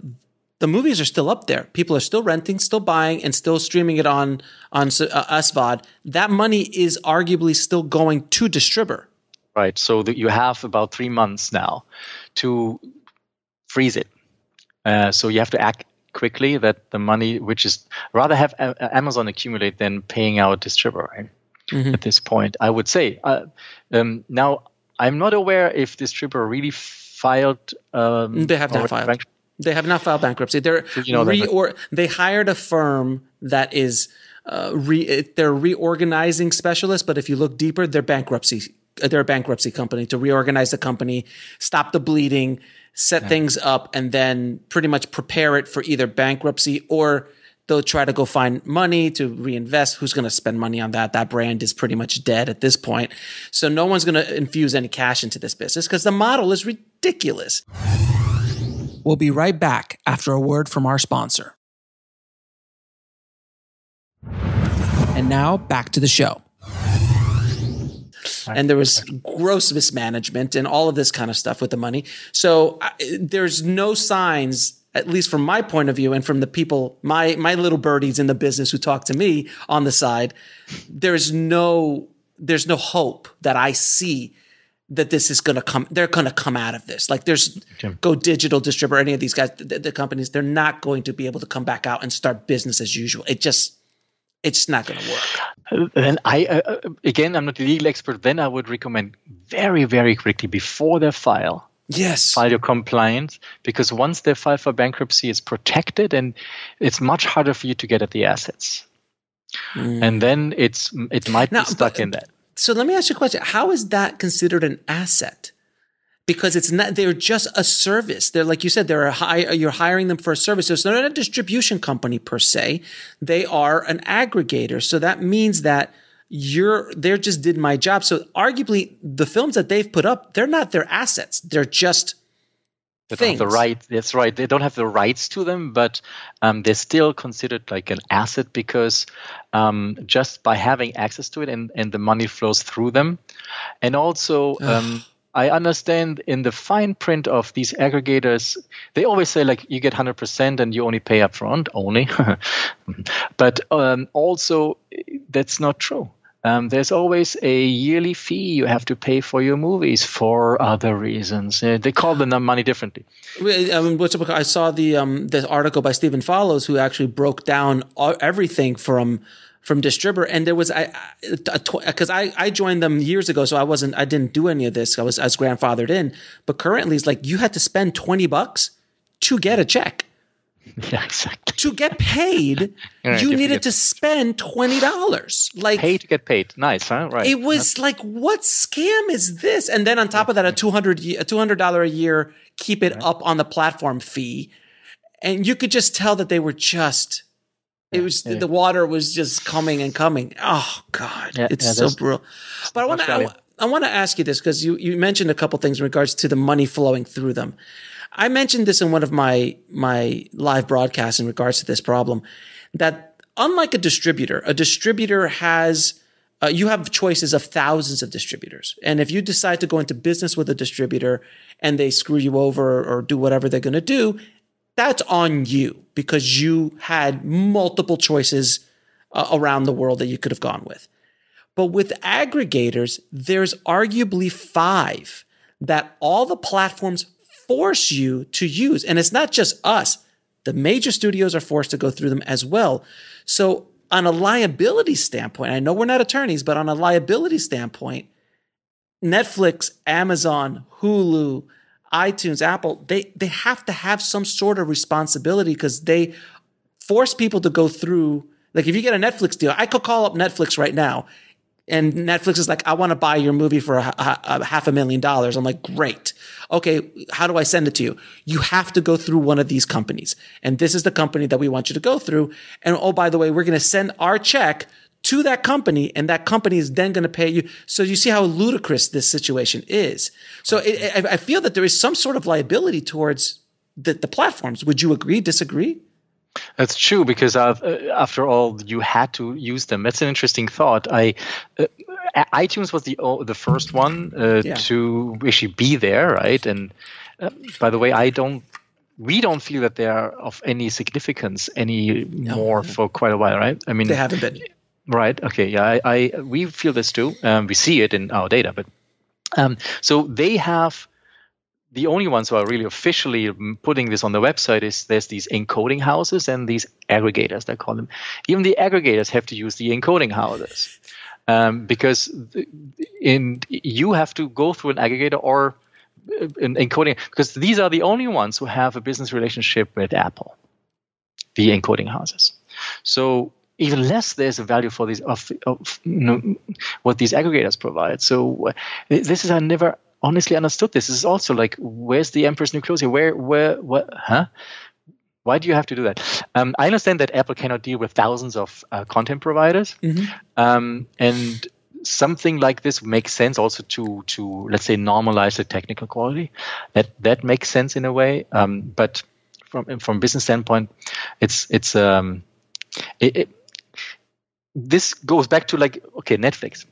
the movies are still up there. People are still renting, still buying, and still streaming it on on uh, S V O D. That money is arguably still going to Distribber. Right. So that you have about three months now to freeze it. Uh, so you have to act quickly. That the money, which is rather have a Amazon accumulate than paying out Distribber. Right? Mm-hmm. At this point, I would say. Uh, um, now I'm not aware if Distribber really. F filed. Um, they have not filed. Bank- they have not filed bankruptcy. They're you know re- or they hired a firm that is uh, re- they're reorganizing specialists. But if you look deeper, they're bankruptcy. They're a bankruptcy company to reorganize the company, stop the bleeding, set yeah. things up, and then pretty much prepare it for either bankruptcy or they'll try to go find money to reinvest. Who's going to spend money on that? That brand is pretty much dead at this point. So no one's going to infuse any cash into this business because the model is ridiculous. We'll be right back after a word from our sponsor. And now back to the show. And there was gross mismanagement and all of this kind of stuff with the money. So uh, there's no signs, at least from my point of view and from the people, my my little birdies in the business who talk to me on the side, there's no there's no hope that I see that this is going to come. They're going to come out of this. Like there's Jim. Go Digital, Distribber, any of these guys, the, the companies, they're not going to be able to come back out and start business as usual. It just it's not going to work. Then I, uh, again, I'm not the legal expert. Then I would recommend very, very quickly before they file, yes, file your compliance, because once they file for bankruptcy, it's protected and it's much harder for you to get at the assets. Mm. And then it's it might now, be stuck but, in that. So let me ask you a question: how is that considered an asset? Because it's not, they're just a service. They're like you said, they're a hi- you're hiring them for a service. So it's not a distribution company per se. They are an aggregator. So that means that you're, they're just did my job. So arguably the films that they've put up, they're not their assets. They're just they things. Don't have the right, that's right. They don't have the rights to them, but um, they're still considered like an asset because um, just by having access to it and, and the money flows through them. And also... Um, I understand in the fine print of these aggregators, they always say like you get one hundred percent and you only pay up front, only. But um, also that's not true. Um, there's always a yearly fee you have to pay for your movies for other reasons. Uh, they call them money differently. I mean, what's up? I saw the um, the article by Stephen Follows who actually broke down everything from – from Distribber, and there was I because I, I joined them years ago, so I wasn't I didn't do any of this. I was I was grandfathered in, but currently it's like you had to spend twenty bucks to get a check. Yeah, exactly. To get paid, yeah, you needed to spend twenty dollars. Like pay to get paid. Nice, huh? Right. It was That's... like, what scam is this? And then on top of that, a two hundred a two hundred dollar a year keep it right. up on the platform fee, and you could just tell that they were just. It was yeah. the water was just coming and coming. Oh God, yeah, it's yeah, so brutal. But I want to I, I want to ask you this because you you mentioned a couple things in regards to the money flowing through them. I mentioned this in one of my my live broadcasts in regards to this problem that unlike a distributor, a distributor has uh, you have choices of thousands of distributors, and if you decide to go into business with a distributor and they screw you over or do whatever they're going to do. That's on you because you had multiple choices uh, around the world that you could have gone with. But with aggregators, there's arguably five that all the platforms force you to use. And it's not just us. The major studios are forced to go through them as well. So on a liability standpoint, I know we're not attorneys, but on a liability standpoint, Netflix, Amazon, Hulu, iTunes, Apple, they they have to have some sort of responsibility because they force people to go through. Like if you get a Netflix deal, I could call up Netflix right now and Netflix is like, I want to buy your movie for a, a, a half a million dollars. I'm like, great. Okay, how do I send it to you? You have to go through one of these companies. And this is the company that we want you to go through. And oh, by the way, we're going to send our check to that company, and that company is then going to pay you. So you see how ludicrous this situation is. So it, I feel that there is some sort of liability towards the, the platforms. Would you agree, disagree? That's true, because I've, uh, after all, you had to use them. That's an interesting thought. I, uh, iTunes was the oh, the first one uh, yeah. to actually be there, right? And uh, by the way, I don't. We don't feel that they are of any significance anymore no. for quite a while, right? I mean, they haven't been. Right. Okay. Yeah. I, I we feel this too. Um, we see it in our data. But um, so they have the only ones who are really officially putting this on the website is there's these encoding houses and these aggregators. They call them. Even the aggregators have to use the encoding houses um, because in you have to go through an aggregator or encoding, because these are the only ones who have a business relationship with Apple, the encoding houses. So even less there's a value for these of, of you know, what these aggregators provide. So uh, this is I never honestly understood. This. This is also like, where's the emperor's new clothes here? Where where what? Huh? Why do you have to do that? Um, I understand that Apple cannot deal with thousands of uh, content providers, mm-hmm. um, and something like this makes sense also to to let's say normalize the technical quality. That that makes sense in a way, um, but from from business standpoint, it's it's um, it, it, this goes back to like okay Netflix,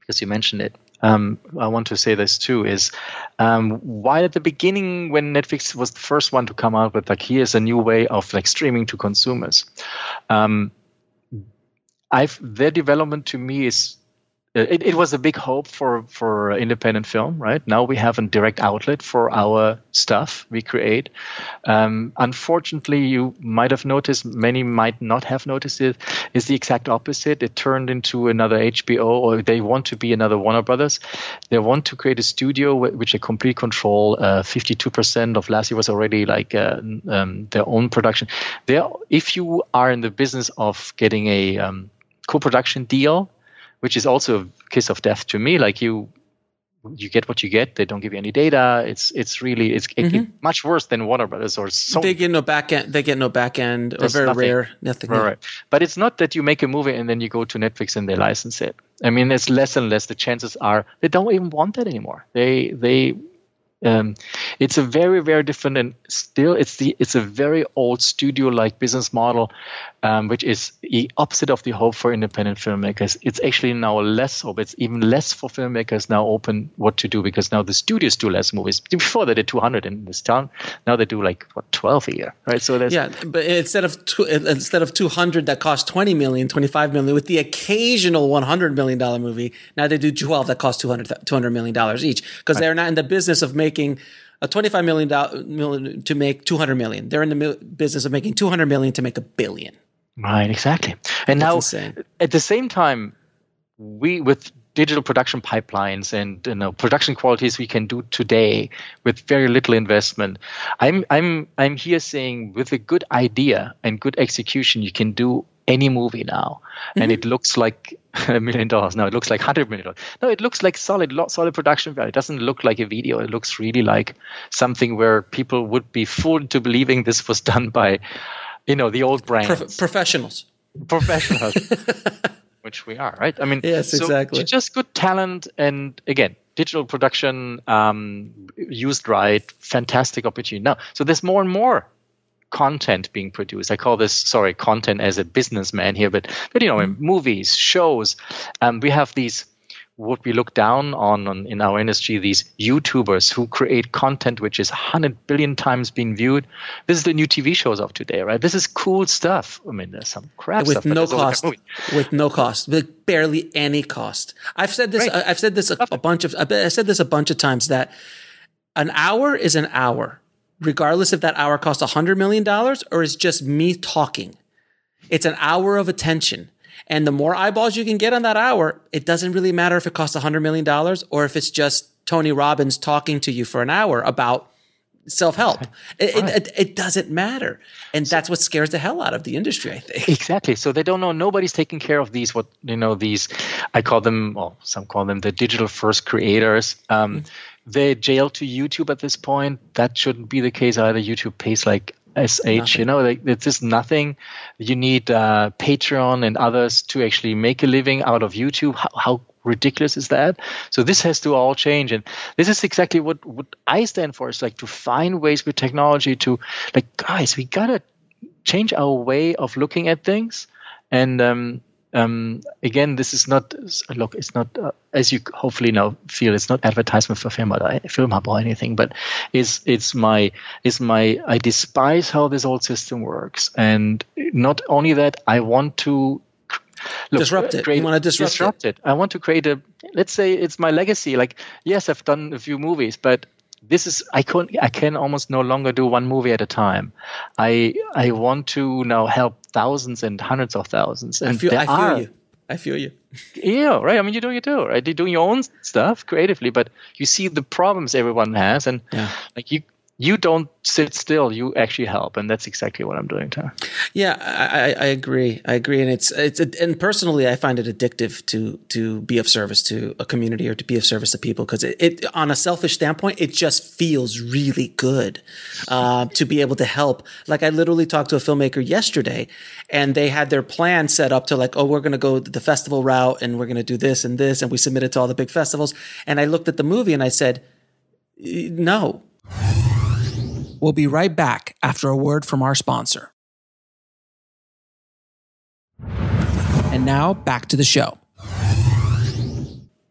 because you mentioned it. Um, I want to say this too is um, while at the beginning when Netflix was the first one to come out with like here's a new way of like streaming to consumers, um, I've their development to me is uh, it, it was a big hope for for independent film. Right now we have a direct outlet for our stuff we create. Um, unfortunately, you might have noticed, many might not have noticed it, is the exact opposite. It turned into another H B O, or they want to be another Warner Brothers. They want to create a studio which they complete control. Uh, fifty-two percent of last year was already like uh, um, their own production. They're, if you are in the business of getting a um, co-production deal, which is also a kiss of death to me, like you... you get what you get. They don't give you any data. It's it's really it's mm-hmm. it, it, much worse than Warner Brothers or so. They get no back end. They get no back end. Or very nothing. Rare, nothing. Right, right. But it's not that you make a movie and then you go to Netflix and they license it. I mean, it's less and less. The chances are they don't even want that anymore. They they, um, it's a very very different and still it's the it's a very old studio like business model, um, which is the opposite of the hope for independent filmmakers. It's actually now less hope. It's even less for filmmakers now open what to do, because now the studios do less movies. Before they did two hundred in this town. Now they do like what twelve a year, right? So there's yeah, but instead of two, instead of two hundred that cost twenty million, twenty-five million with the occasional one hundred million dollar movie, now they do twelve that cost two hundred million dollars each, because they're not in the business of making a twenty-five million dollars to make two hundred million. They're in the mil- business of making two hundred million to make a billion. Right, exactly. And that's now, insane. At the same time, we with digital production pipelines and you know production qualities we can do today with very little investment. I'm I'm I'm here saying with a good idea and good execution, you can do any movie now, mm-hmm. and it looks like a million dollars. No, it looks like hundred million dollars. No, it looks like solid, solid production value. It doesn't look like a video. It looks really like something where people would be fooled into believing this was done by, you know, the old brands, Pro- professionals, professionals, which we are, right? I mean, yes, so exactly. Just good talent, and again, digital production um, used right, fantastic opportunity. Now, so there's more and more content being produced. I call this, sorry, content as a businessman here, but, but you know, in movies, shows, um, we have these, what we look down on, on in our industry, these YouTubers who create content which is one hundred billion times being viewed. This is the new T V shows of today, right? This is cool stuff. I mean, there's some crap with stuff. No cost, kind of with no cost, with barely any cost. I've said this, right. I've said this a, a bunch of, I've said this a bunch of times that an hour is an hour. Regardless if that hour costs one hundred million dollars or it's just me talking. It's an hour of attention. And the more eyeballs you can get on that hour, it doesn't really matter if it costs one hundred million dollars or if it's just Tony Robbins talking to you for an hour about self-help. It, right. it, it, it doesn't matter. And so, that's what scares the hell out of the industry, I think. Exactly. So they don't know. Nobody's taking care of these, what you know, these, I call them, well, some call them the digital first creators. Um, mm-hmm. They're jailed to YouTube at this point. That shouldn't be the case either. YouTube pays like S H, nothing. You know, like, it's just nothing. You need uh, Patreon and others to actually make a living out of YouTube. How, how ridiculous is that? So this has to all change. And this is exactly what, what I stand for. It's like to find ways with technology to like, guys, we got to change our way of looking at things. And um Um, again, this is not look. It's not uh, as you hopefully now feel. It's not advertisement for FilmHub, FilmHub or anything. But it's it's my it's my. I despise how this old system works, and not only that, I want to look, disrupt it. Create, you want to disrupt, disrupt it. it. I want to create a. Let's say it's my legacy. Like yes, I've done a few movies, but. This is I can I can almost no longer do one movie at a time. I I want to now help thousands and hundreds of thousands. And I feel, there I feel are, you. I feel you. Yeah, right. I mean, you're doing it too, right? You're doing your own stuff creatively, but you see the problems everyone has, and yeah. like you, you don't sit still. You actually help, and that's exactly what I'm doing too. Yeah, I, I agree. I agree, and it's it's and personally, I find it addictive to to be of service to a community or to be of service to people, because it, it, on a selfish standpoint, it just feels really good uh, to be able to help. Like, I literally talked to a filmmaker yesterday, and they had their plan set up to like, oh, we're going to go the festival route, and we're going to do this and this, and we submitted to all the big festivals. And I looked at the movie and I said, no. We'll be right back after a word from our sponsor. And now, back to the show.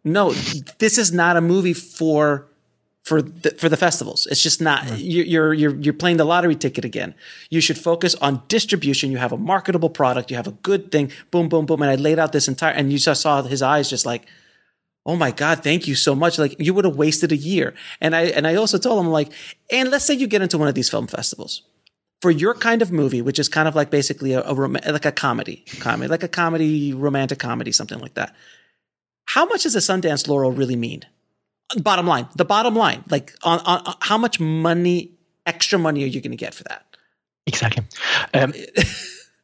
No, this is not a movie for for the, for the festivals. It's just not. Right. You're you're you're playing the lottery ticket again. You should focus on distribution. You have a marketable product. You have a good thing. Boom, boom, boom. And I laid out this entire, and you just saw his eyes just like, oh my God, thank you so much. Like, you would have wasted a year. And I and I also told him, like, and let's say you get into one of these film festivals for your kind of movie, which is kind of like basically a, a like a comedy, comedy, like a comedy, romantic comedy, something like that. How much does a Sundance Laurel really mean? Bottom line, the bottom line, like on, on, on how much money, extra money are you going to get for that? Exactly. Um,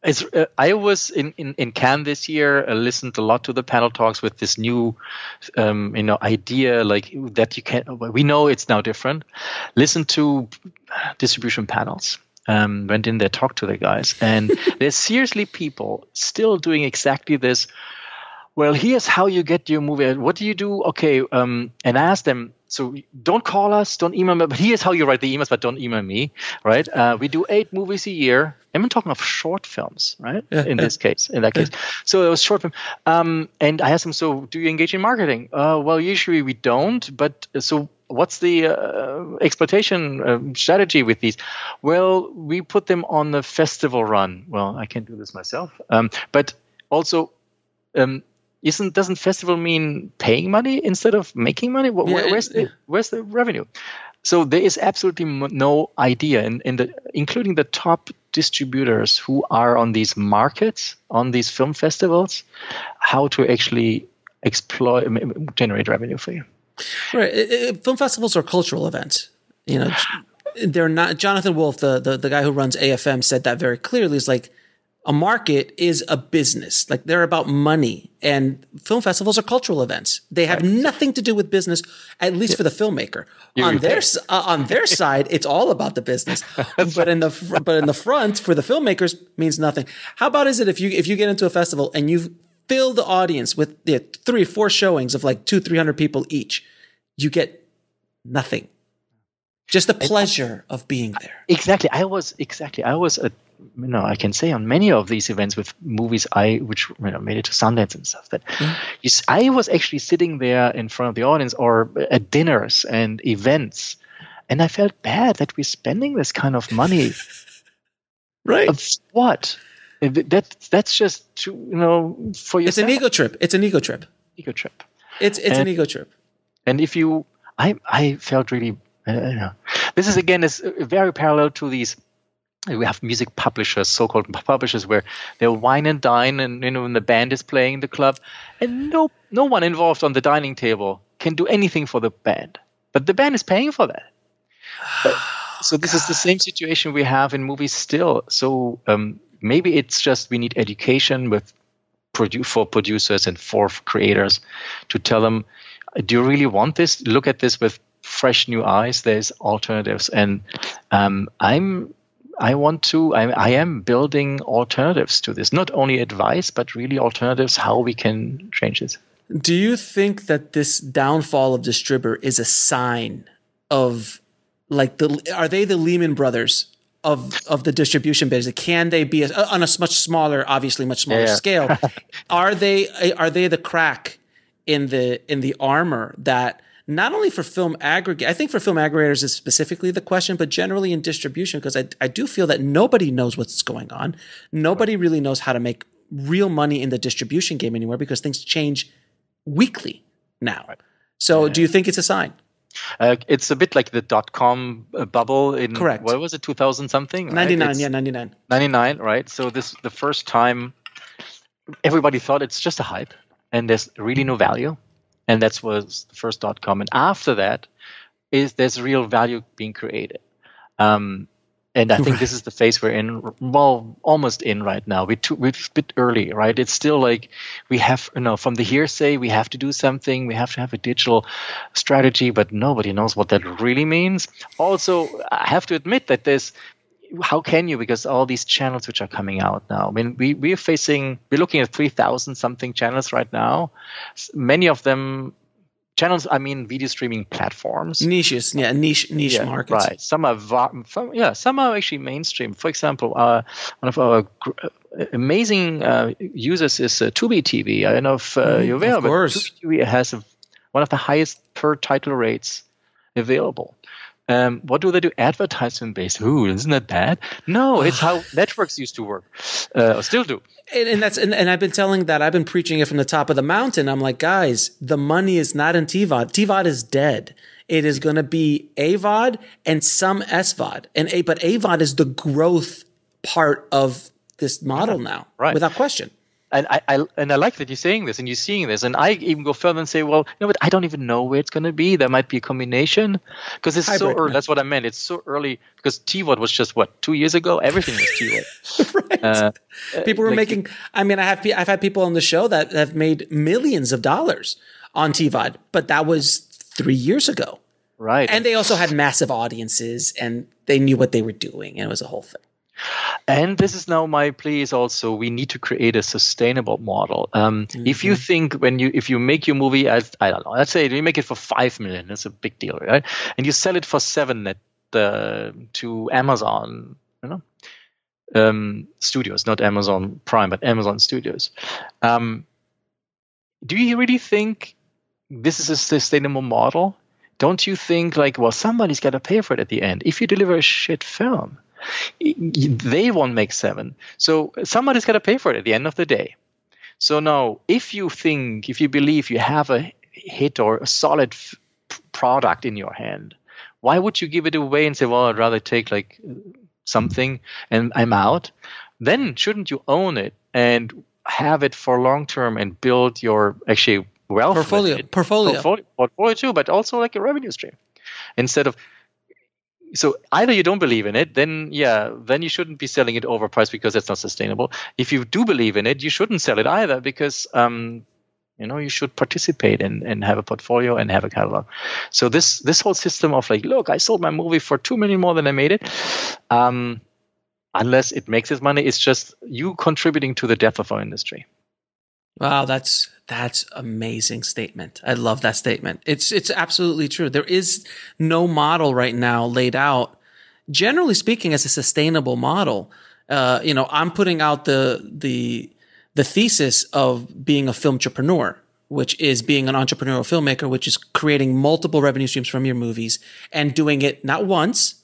It's, uh, I was in, in, in Cannes this year, uh, listened a lot to the panel talks with this new, um, you know, idea like that you can, we know it's now different. Listen to distribution panels, um, went in there, talked to the guys, and there's seriously people still doing exactly this. Well, here's how you get your movie. What do you do? Okay. Um, and I asked them, so don't call us, don't email me. But here's how you write the emails, but don't email me, right? Uh, we do eight movies a year. I'm talking of short films, right? Yeah. In this case, in that case. Yeah. So it was short film. Um, and I asked them, so do you engage in marketing? Uh, well, usually we don't. But so what's the uh, exploitation um, strategy with these? Well, we put them on the festival run. Well, I can't do this myself. Um, but also... Um, Isn't doesn't festival mean paying money instead of making money? Where, yeah, where's, yeah. The, where's the revenue? So there is absolutely no idea, and in, in the, including the top distributors who are on these markets, on these film festivals, how to actually exploit, generate revenue for you. Right, it, it, film festivals are cultural events, you know. They're not. Jonathan Wolf, the, the the guy who runs A F M, said that very clearly. It's like, a market is a business. Like, they're about money, and film festivals are cultural events. They have right. nothing to do with business, at least yeah. for the filmmaker. You on their uh, on their side, it's all about the business. But in the but in the front for the filmmakers means nothing. How about is it if you if you get into a festival and you fill the audience with yeah, three four showings of like two three hundred people each, you get nothing. Just the pleasure I, of being there. Exactly. I was exactly. I was a. You know, I can say on many of these events with movies I, which you know, made it to Sundance and stuff, that mm. you, I was actually sitting there in front of the audience or at dinners and events, and I felt bad that we're spending this kind of money. Right? Of what? That that's just to, you know, for yourself. It's an ego trip. It's an ego trip. Ego trip. It's it's and, an ego trip. And if you, I I felt really, uh, you know, this is again is very parallel to these. We have music publishers, so-called publishers, where they'll wine and dine, and you know, when the band is playing the club, and no, no one involved on the dining table can do anything for the band, but the band is paying for that. But, so this God. is the same situation we have in movies still. So um, maybe it's just we need education with produ for producers and for creators to tell them, do you really want this? Look at this with fresh new eyes. There's alternatives, and um, I'm. I want to, I, I am building alternatives to this, not only advice, but really alternatives, how we can change this. Do you think that this downfall of Distribber is a sign of like the, are they the Lehman Brothers of, of the distribution business? Can they be a, on a much smaller, obviously much smaller yeah. scale? Are they, are they the crack in the, in the armor that, not only for film aggregate, I think for film aggregators is specifically the question, but generally in distribution, because I, I do feel that nobody knows what's going on. Nobody really knows how to make real money in the distribution game anymore, because things change weekly now. So yeah. do you think it's a sign? Uh, it's a bit like the dot-com bubble in, Correct. what was it, two thousand something? Right? ninety-nine, it's yeah, ninety-nine. ninety-nine, right? So this the first time everybody thought it's just a hype and there's really no value. And that was the first dot com. And after that is there's real value being created. Um, and I think this is the phase we're in, well, almost in right now. We're, too, we're a bit early, right? It's still like we have, you know, from the hearsay, we have to do something. We have to have a digital strategy, but nobody knows what that really means. Also, I have to admit that there's, how can you? Because all these channels which are coming out now, I mean, we, we're facing, we're looking at three thousand something channels right now. Many of them, Channels, I mean, video streaming platforms. Niches, yeah, niche niche yeah, markets. Right. Some are, some, yeah, some are actually mainstream. For example, uh, one of our gr- amazing uh, users is uh, Tubi T V. I don't know if uh, you're aware, but Tubi T V has a, one of the highest per title rates available. Um, what do they do? Advertisement based. Ooh, isn't that bad? No, it's how networks used to work, uh, or still do. And, and that's and, and I've been telling that. I've been preaching it from the top of the mountain. I'm like, guys, the money is not in T VOD. T VOD is dead. It is going to be A VOD and some S VOD. And a, but A VOD is the growth part of this model now, right? Without question. And I, I and I like that you're saying this and you're seeing this. And I even go further and say, well, you know what? I don't even know where it's going to be. There might be a combination because it's hybrid, so early. Man. That's what I meant. It's so early because T VOD was just, what, two years ago? Everything was T VOD. Right. Uh, people were like, making – I mean, I have, I've had people on the show that have made millions of dollars on T VOD, but that was three years ago. Right. And they also had massive audiences and they knew what they were doing, and it was a whole thing. And this is now my plea is also we need to create a sustainable model. Um, mm-hmm. If you think when you if you make your movie, as, I don't know, let's say you make it for five million dollars, that's a big deal, right? And you sell it for seven at uh, to Amazon, you know, um, Studios, not Amazon Prime, but Amazon Studios. Um, do you really think this is a sustainable model? Don't you think like, well, somebody's got to pay for it at the end? If you deliver a shit film, they won't make seven. So somebody's got to pay for it at the end of the day. So now, if you think, if you believe you have a hit or a solid f- product in your hand, why would you give it away and say, well, I'd rather take like something and I'm out? Then shouldn't you own it and have it for long term and build your actually wealth? Portfolio. Portfolio. Portfolio. Portfolio too, but also like a revenue stream instead of... So either you don't believe in it, then yeah, then you shouldn't be selling it overpriced because that's not sustainable. If you do believe in it, you shouldn't sell it either because um, you know you should participate and, and have a portfolio and have a catalog. So this this whole system of like, look, I sold my movie for two million more than I made it, um, unless it makes its money, it's just you contributing to the death of our industry. Wow, that's that's amazing statement. I love that statement. It's it's absolutely true. There is no model right now laid out, generally speaking, as a sustainable model. Uh, you know, I'm putting out the the the thesis of being a filmtrepreneur, which is being an entrepreneurial filmmaker, which is creating multiple revenue streams from your movies and doing it not once,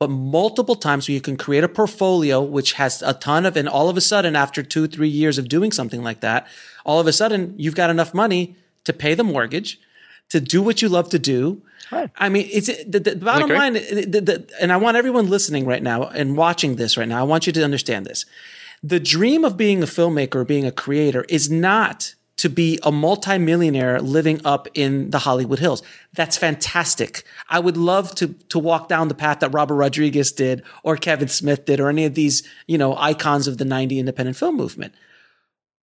but multiple times, so you can create a portfolio which has a ton of, and all of a sudden after two, three years of doing something like that, all of a sudden you've got enough money to pay the mortgage, to do what you love to do. Right. I mean, it's the, the bottom line, the, the, and I want everyone listening right now and watching this right now, I want you to understand this. The dream of being a filmmaker, being a creator is not to be a multimillionaire living up in the Hollywood Hills. That's fantastic. I would love to to walk down the path that Robert Rodriguez did or Kevin Smith did or any of these, you know, icons of the nineties independent film movement.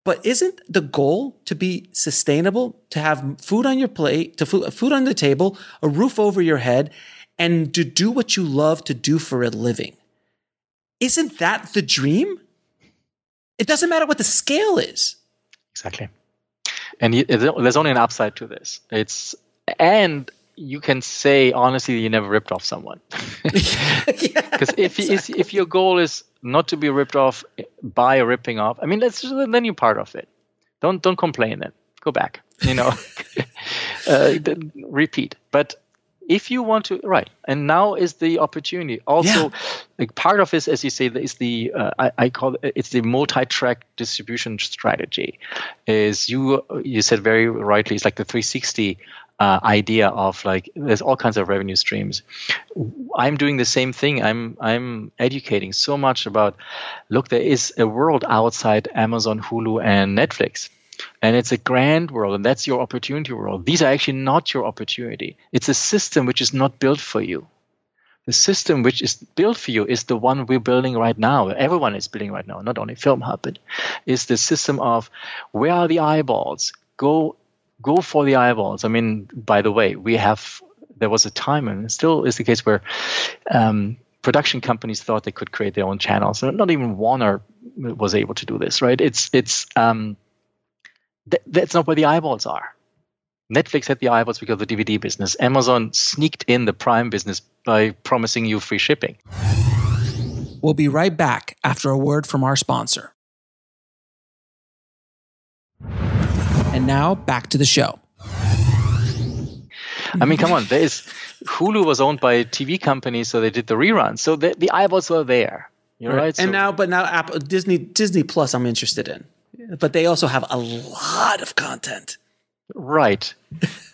But isn't the goal to be sustainable, to have food on your plate, to food, food on the table, a roof over your head, and to do what you love to do for a living? Isn't that the dream? It doesn't matter what the scale is. Exactly. And there's only an upside to this. It's and you can say honestly, you never ripped off someone. Because yeah, if exactly. if your goal is not to be ripped off by a ripping off, I mean, that's just, then you're part of it. Don't don't complain. Then go back. You know, uh, repeat. But if you want to, right? And now is the opportunity. Also, yeah. Like part of this, as you say, is the uh, I, I call it, it's the multi-track distribution strategy. Is you you said very rightly, it's like the three sixty uh, idea of like there's all kinds of revenue streams. I'm doing the same thing. I'm I'm educating so much about, look, there is a world outside Amazon, Hulu, and Netflix. And it's a grand world, and that's your opportunity world. These are actually not your opportunity. It's a system which is not built for you. The system which is built for you is the one we're building right now. Everyone is building right now, not only FilmHub, but it's the system of where are the eyeballs? Go go for the eyeballs. I mean, by the way, we have there was a time, and it still is the case, where um, production companies thought they could create their own channels. Not even Warner was able to do this, right? It's it's um, th- that's not where the eyeballs are. Netflix had the eyeballs because of the D V D business. Amazon sneaked in the Prime business by promising you free shipping. We'll be right back after a word from our sponsor. And now back to the show. I mean, come on. There is, Hulu was owned by T V companies, so they did the reruns. So the, the eyeballs were there. You're right. right? And so, now, but now Apple, Disney, Disney Plus, I'm interested in. But they also have a lot of content. Right,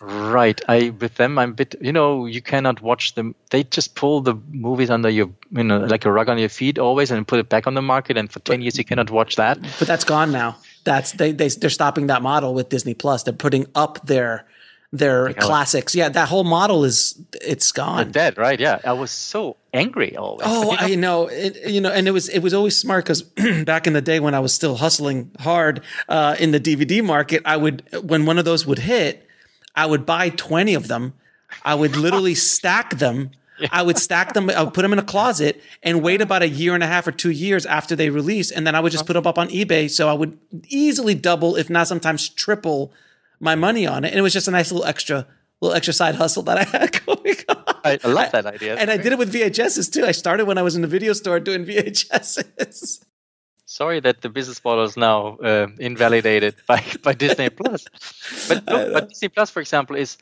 right. I with them, I'm a bit. You know, you cannot watch them. They just pull the movies under your, you know, like a rug on your feet always, and put it back on the market. And for ten years, you cannot watch that. But that's gone now. That's they they they're stopping that model with Disney Plus. They're putting up their their classics. Yeah, that whole model is it's gone. They're dead, right? Yeah, I was so angry always. Oh, you know? I know. It, you know, and it was it was always smart because back in the day when I was still hustling hard uh, in the D V D market, I would when one of those would hit, I would buy twenty of them. I would literally stack them. Yeah. I would stack them. I would put them in a closet and wait about a year and a half or two years after they release, and then I would just put them up on eBay. So I would easily double, if not sometimes triple, my money on it. And it was just a nice little extra, little extra side hustle that I had going on. I, I love that idea. And I did it with V H S's too. I started when I was in the video store doing V H S's. Sorry that the business model is now uh, invalidated by, by Disney Plus. But, look, but Disney Plus, for example, is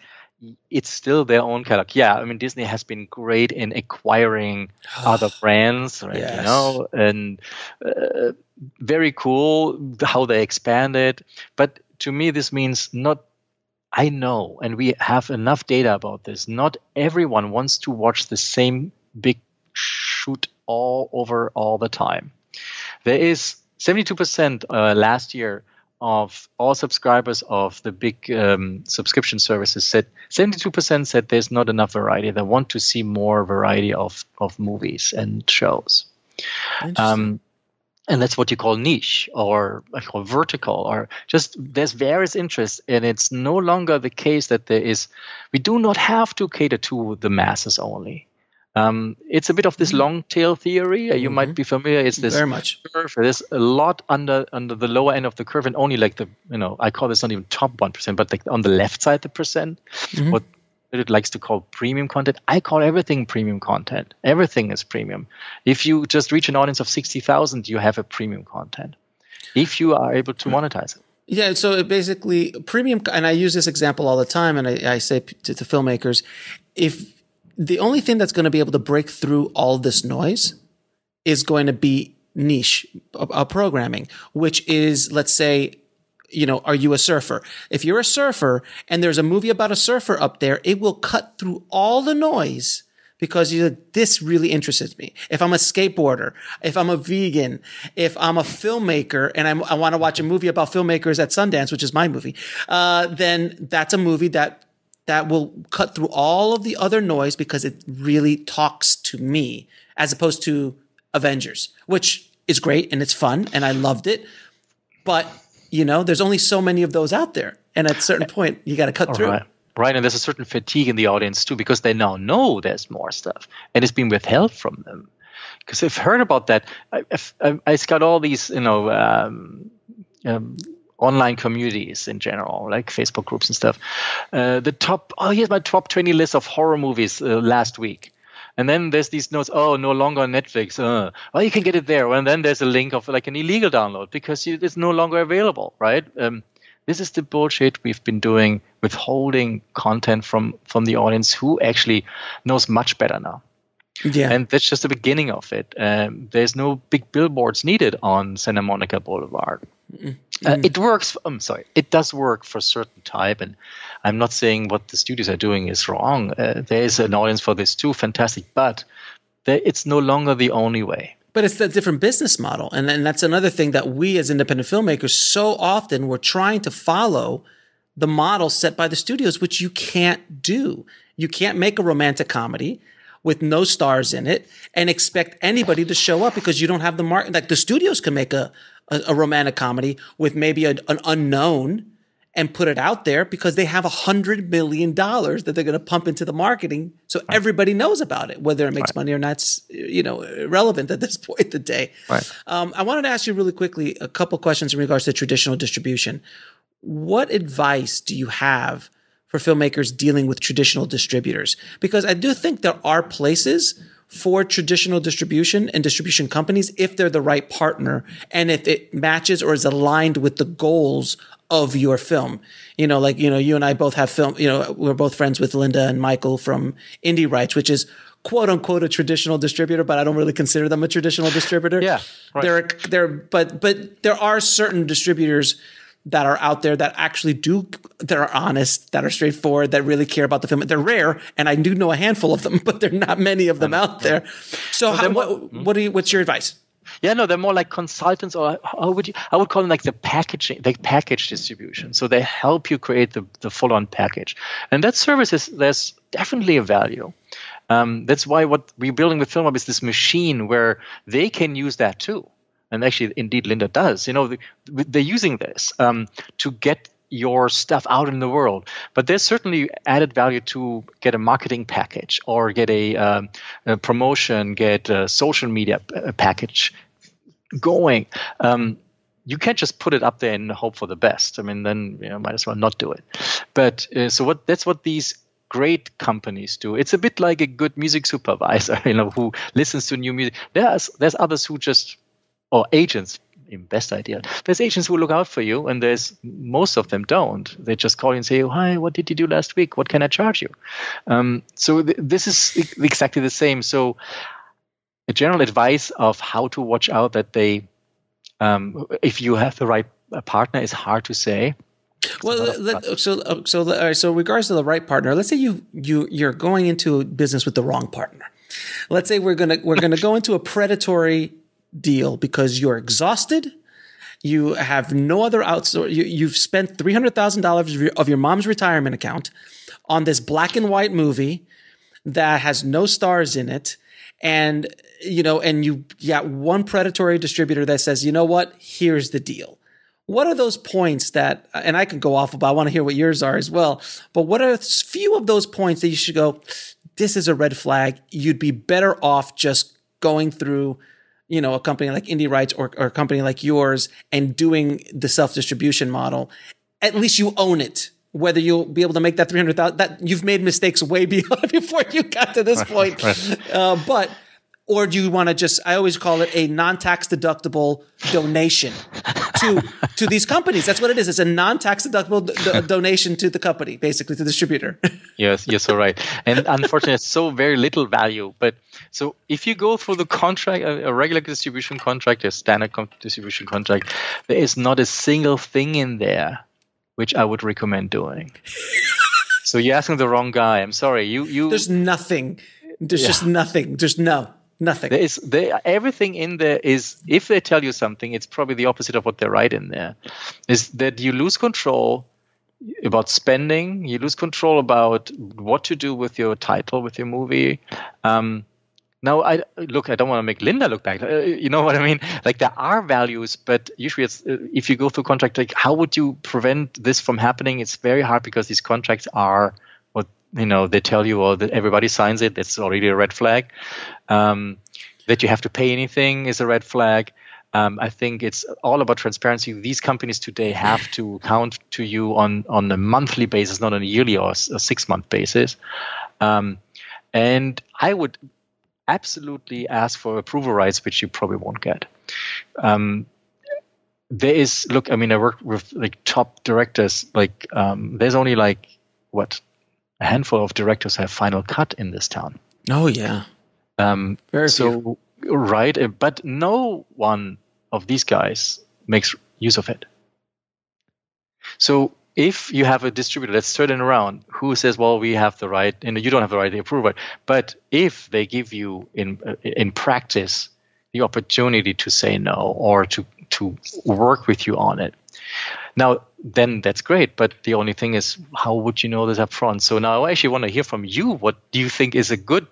it's still their own catalog. Yeah, I mean, Disney has been great in acquiring other brands, right? Yes. You know, and uh, very cool how they expanded. But to me, this means not, I know, and we have enough data about this, not everyone wants to watch the same big shoot all over all the time. There is seventy-two percent uh, last year of all subscribers of the big um, subscription services said, seventy-two percent said there's not enough variety. They want to see more variety of, of movies and shows. Um And that's what you call niche or, or vertical or just there's various interests. And it's no longer the case that there is – we do not have to cater to the masses only. Um, it's a bit of this long tail theory. You mm-hmm. might be familiar. It's this Very much. curve. There's a lot under under the lower end of the curve and only like the – you know, I call this not even top one percent, but like on the left side the percent. Mm-hmm. What it likes to call premium content. I call everything premium content. Everything is premium. If you just reach an audience of sixty thousand, you have a premium content. If you are able to monetize it. Yeah, so it basically premium, and I use this example all the time, and I, I say to the filmmakers, if the only thing that's going to be able to break through all this noise is going to be niche uh, programming, which is, let's say, you know, are you a surfer? If you're a surfer and there's a movie about a surfer up there, it will cut through all the noise because you're like, this really interests me. If I'm a skateboarder, if I'm a vegan, if I'm a filmmaker and I'm, I want to watch a movie about filmmakers at Sundance, which is my movie, uh, then that's a movie that, that will cut through all of the other noise because it really talks to me as opposed to Avengers, which is great and it's fun and I loved it, but you know, there's only so many of those out there. And at a certain point, you got to cut All through. Right. right. And there's a certain fatigue in the audience too, because they now know there's more stuff and it's been withheld from them. Because I've heard about that. I, I, I got all these, you know, um, um, online communities in general, like Facebook groups and stuff. Uh, the top, oh, here's my top twenty list of horror movies uh, last week. And then there's these notes, oh, no longer on Netflix. Uh, well, you can get it there. And then there's a link of like an illegal download because you, it's no longer available, right? Um, this is the bullshit we've been doing, withholding content from, from the audience who actually knows much better now. Yeah. And that's just the beginning of it. Um, there's no big billboards needed on Santa Monica Boulevard. Mm. Uh, it works. I'm sorry. It does work for a certain type, and I'm not saying what the studios are doing is wrong. Uh, there is an audience for this too. Fantastic, but there, it's no longer the only way. But it's a different business model, and and that's another thing that we as independent filmmakers so often we're trying to follow the model set by the studios, which you can't do. You can't make a romantic comedy with no stars in it and expect anybody to show up because you don't have the market. Like the studios can make a A, a romantic comedy with maybe a, an unknown and put it out there because they have a hundred million dollars that they're going to pump into the marketing. So right. everybody knows about it, whether it makes right. money or not, you know, irrelevant at this point of the day. Right. Um, I wanted to ask you really quickly a couple questions in regards to traditional distribution. What advice do you have for filmmakers dealing with traditional distributors? Because I do think there are places for traditional distribution and distribution companies if they're the right partner and if it matches or is aligned with the goals of your film. You know, like, you know, you and I both have film, you know, we're both friends with Linda and Michael from Indie Rights, which is quote unquote a traditional distributor, but I don't really consider them a traditional distributor. Yeah. Right. They're, they're, but, but there are certain distributors that are out there that actually do, that are honest, that are straightforward, that really care about the film. They're rare, and I do know a handful of them, but there are not many of them out there. So, so how, more, what, what do you, what's your advice? Yeah, no, they're more like consultants, or how would you, I would call them like the packaging, the package distribution. So they help you create the, the full-on package. And that service is, there's definitely a value. Um, that's why what we're building with FilmHub is this machine where they can use that too. And actually, indeed, Linda does. You know, they're using this um, to get your stuff out in the world. But there's certainly added value to get a marketing package or get a, um, a promotion, get a social media package going. Um, you can't just put it up there and hope for the best. I mean, then you know, might as well not do it. But uh, so what? That's what these great companies do. It's a bit like a good music supervisor, you know, who listens to new music. There's there's others who just or agents, best idea. There's agents who look out for you, and there's most of them don't. They just call you and say, oh, hi, what did you do last week? What can I charge you? Um, so th this is exactly the same. So a general advice of how to watch out that they, um, if you have the right partner, is hard to say. Well, let, so so uh, so regards to the right partner, let's say you you you're going into business with the wrong partner. Let's say we're gonna we're gonna go into a predatory deal because you're exhausted, you have no other outsource, you, you've spent three hundred thousand dollars of your mom's retirement account on this black and white movie that has no stars in it, and you know, and you got one predatory distributor that says, you know what, here's the deal. What are those points that, and I can go off about, I want to hear what yours are as well, but what are a few of those points that you should go, this is a red flag, you'd be better off just going through, you know, a company like Indie Rights or, or a company like yours and doing the self-distribution model? At least you own it. Whether you'll be able to make that three hundred thousand dollars, that you've made mistakes way beyond before you got to this point. Right. Uh, but, or do you want to just, I always call it a non-tax deductible donation to, to these companies. That's what it is. It's a non-tax deductible donation to the company, basically to the distributor. Yes, you're so right. And unfortunately, it's so very little value. But so if you go through the contract, a, a regular distribution contract, a standard distribution contract, there is not a single thing in there which I would recommend doing. So you're asking the wrong guy. I'm sorry. You, you. There's nothing. There's yeah. just nothing. There's no. Nothing. There is, there, everything in there is, if they tell you something, it's probably the opposite of what they write in there. Is that you lose control about spending, you lose control about what to do with your title, with your movie. Um, now, I look, I don't want to make Linda look back. Uh, you know what I mean? Like there are values, but usually it's, uh, if you go through contract, like how would you prevent this from happening? It's very hard because these contracts are, you know, they tell you, oh, that everybody signs it. That's already a red flag. Um, that you have to pay anything is a red flag. Um, I think it's all about transparency. These companies today have to count to you on, on a monthly basis, not on a yearly or a six-month basis. Um, and I would absolutely ask for approval rights, which you probably won't get. Um, there is, look, I mean, I work with like top directors. Like, um, there's only like, what? A handful of directors have Final Cut in this town. Oh, yeah. Um, Very so, few. Right. But no one of these guys makes use of it. So if you have a distributor that's turning around who says, well, we have the right, and you don't have the right to approve it. But if they give you in in practice the opportunity to say no or to, to work with you on it, now, then that's great. But the only thing is, how would you know this up front? So now I actually want to hear from you. What do you think is a good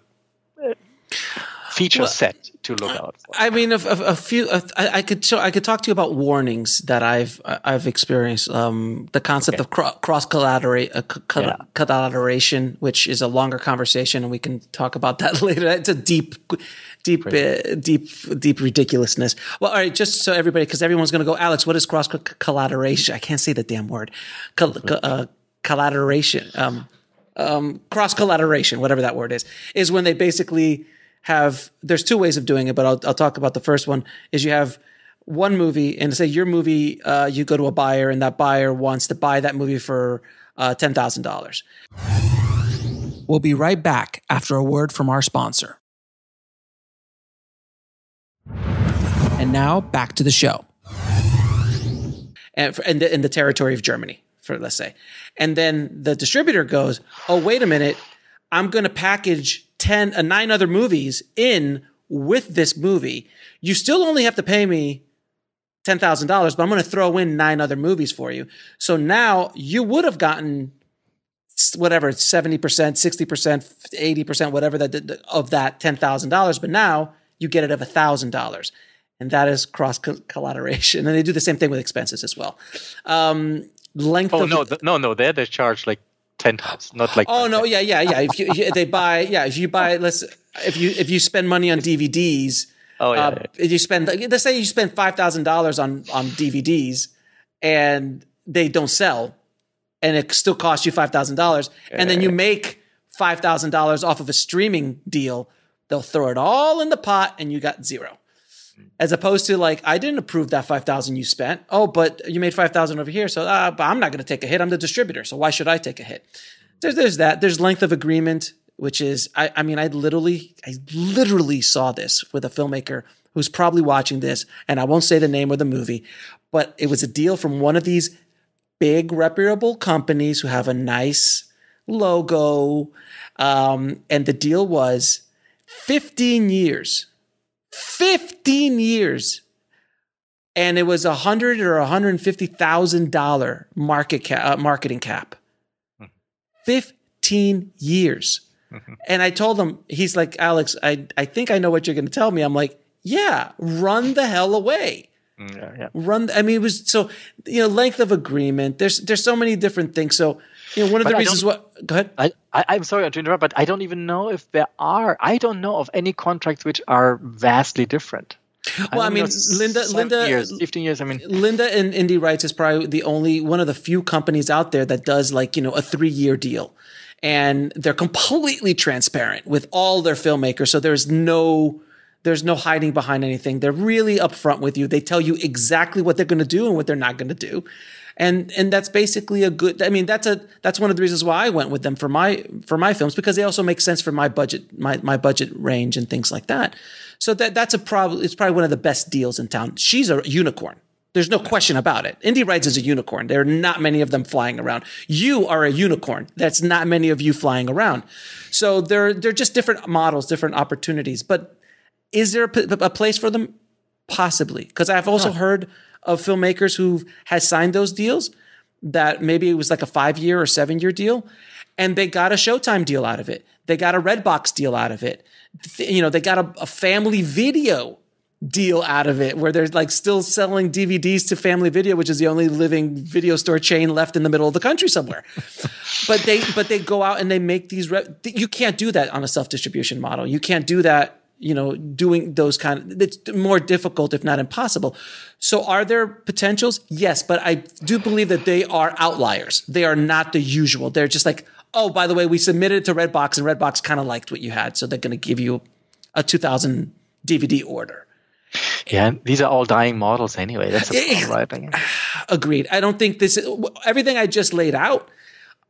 feature well, set to look out for? I mean, a, a, a few. A, I could show, I could talk to you about warnings that I've I've experienced. Um, the concept okay. of cro cross collaterate, uh, co yeah. collateration, which is a longer conversation, and we can talk about that later. It's a deep, deep, uh, deep, deep ridiculousness. Well, all right, just so everybody, because everyone's going to go, Alex, what is cross co collateration? I can't say the damn word. Co co uh, collateration, um, um, cross collateration, whatever that word is, is when they basically have, there's two ways of doing it, but I'll, I'll talk about the first one, is you have one movie and say your movie, uh, you go to a buyer and that buyer wants to buy that movie for uh, ten thousand dollars. We'll be right back after a word from our sponsor. And now back to the show. And for, in, the, in the territory of Germany, for let's say. And then the distributor goes, oh, wait a minute, I'm going to package ten, uh, nine other movies in with this movie. You still only have to pay me ten thousand dollars, but I'm going to throw in nine other movies for you. So now you would have gotten whatever, seventy percent, sixty percent, eighty percent, whatever that of that ten thousand dollars, but now you get it of one thousand dollars. And that is cross collateration. And they do the same thing with expenses as well. Um, length oh, of no, the, no, no, they're they charge like ten times, not like oh no, yeah, yeah, yeah. If you, you they buy, yeah, if you buy, let's if you if you spend money on D V Ds, oh yeah, uh, yeah. you spend let's say you spend five thousand dollars on on D V Ds, and they don't sell, and it still costs you five thousand dollars, and then you make five thousand dollars off of a streaming deal. They'll throw it all in the pot, and you got zero. As opposed to like, I didn't approve that five thousand you spent. Oh, but you made five thousand over here. So uh, but I'm not going to take a hit. I'm the distributor. So why should I take a hit? There's, there's that. There's length of agreement, which is, I, I mean, I literally, I literally saw this with a filmmaker who's probably watching this, and I won't say the name of the movie, but it was a deal from one of these big reputable companies who have a nice logo. Um, and the deal was fifteen years. fifteen years, and it was a hundred or a hundred and fifty thousand dollar market cap, uh, marketing cap. Mm-hmm. Fifteen years, mm-hmm. and I told him, he's like, Alex, I I think I know what you're going to tell me. I'm like, yeah, run the hell away, yeah, yeah. run. I mean, it was so you know length of agreement. There's there's so many different things. So you know, one of but the I reasons why. Go ahead. I, I, I'm sorry to interrupt, but I don't even know if there are. I don't know of any contracts which are vastly different. Well, I, I mean, Linda, Linda, years, fifteen years. I mean, Linda and Indie Rights is probably the only one of the few companies out there that does like you know a three-year deal, and they're completely transparent with all their filmmakers. So there's no, there's no hiding behind anything. They're really upfront with you. They tell you exactly what they're going to do and what they're not going to do. And and that's basically a good. I mean, that's a that's one of the reasons why I went with them for my for my films, because they also make sense for my budget my my budget range and things like that. So that that's a probably it's probably one of the best deals in town. She's a unicorn. There's no question about it. Indie Rights is a unicorn. There are not many of them flying around. You are a unicorn. That's not many of you flying around. So they're they're just different models, different opportunities. But is there a, a place for them? Possibly, because I've also huh. heard of filmmakers who has signed those deals that maybe it was like a five-year or seven-year deal, and they got a Showtime deal out of it. They got a Redbox deal out of it. You know, they got a, a Family Video deal out of it where they're like still selling D V Ds to Family Video, which is the only living video store chain left in the middle of the country somewhere. but they but they go out and they make these – you can't do that on a self-distribution model. You can't do that. You know, doing those kind of, it's more difficult, if not impossible. So are there potentials? Yes, but I do believe that they are outliers. They are not the usual. They're just like, oh, by the way, we submitted it to Redbox and Redbox kind of liked what you had. So they're going to give you a two thousand D V D order. Yeah, these are all dying models anyway. That's a problem, right? Agreed. I don't think this, everything I just laid out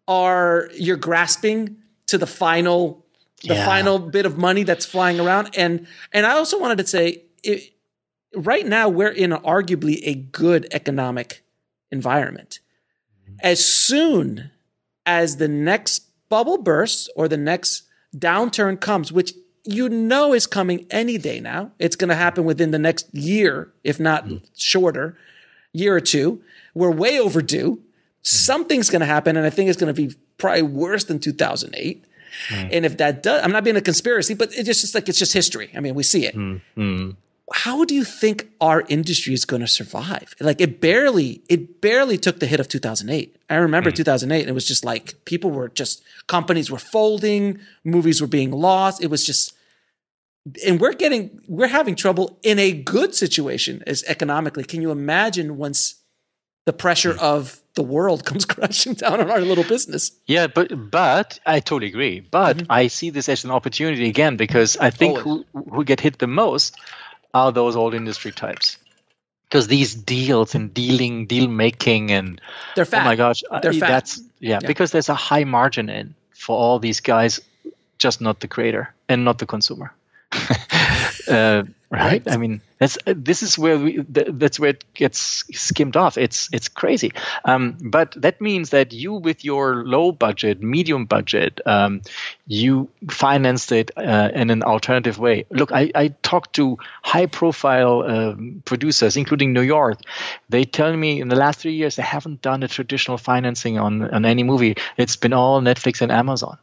are, you're grasping to the final The yeah. final bit of money that's flying around. And and I also wanted to say, it, right now we're in arguably a good economic environment. As soon as the next bubble bursts or the next downturn comes, which you know is coming any day now, it's going to happen within the next year, if not mm. shorter, year or two. We're way overdue. Something's going to happen, and I think it's going to be probably worse than two thousand eight. Mm. And if that does, I'm not being a conspiracy, but it's just like it's just history. I mean, we see it. Mm. Mm. How do you think our industry is going to survive? Like it barely, it barely took the hit of two thousand eight. I remember mm. two thousand eight, and it was just like people were just, companies were folding, movies were being lost. It was just, and we're getting, we're having trouble in a good situation as economically. Can you imagine once the pressure of the world comes crashing down on our little business? Yeah, but but I totally agree. But mm-hmm. I see this as an opportunity again, because I think oh. who, who get hit the most are those old industry types, because these deals and dealing, deal making, and they're fat. Oh my gosh, they're fat. That's yeah, yeah, because there's a high margin in for all these guys, just not the creator and not the consumer, uh, right? I mean, that's this is where we that's where it gets skimmed off. It's it's crazy, um, but that means that you, with your low budget, medium budget, um, you financed it uh, in an alternative way. Look, I, I talked to high-profile um, producers, including New York. They tell me in the last three years they haven't done a traditional financing on, on any movie. It's been all Netflix and Amazon.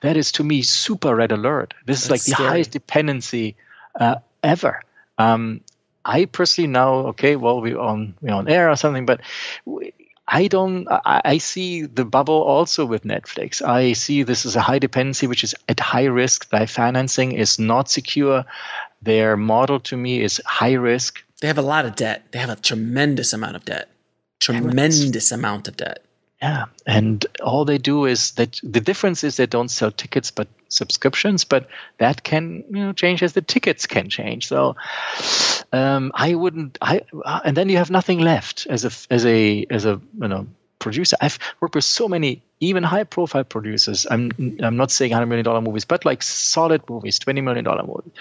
That is, to me, super red alert. This That's is like the scary. highest dependency uh, ever. Um, I personally now, okay, well, we're on, we're on air or something, but we, I don't. I, I see the bubble also with Netflix. I see this is a high dependency, which is at high risk. Their financing is not secure. Their model, to me, is high risk. They have a lot of debt. They have a tremendous amount of debt. Tremendous amount of debt. Yeah, and all they do is that the difference is they don't sell tickets but subscriptions, but that can you know change as the tickets can change. So um, I wouldn't. I and then you have nothing left as a as a as a you know producer. I've worked with so many even high profile producers. I'm I'm not saying one hundred million dollar movies, but like solid movies, twenty million dollar movies.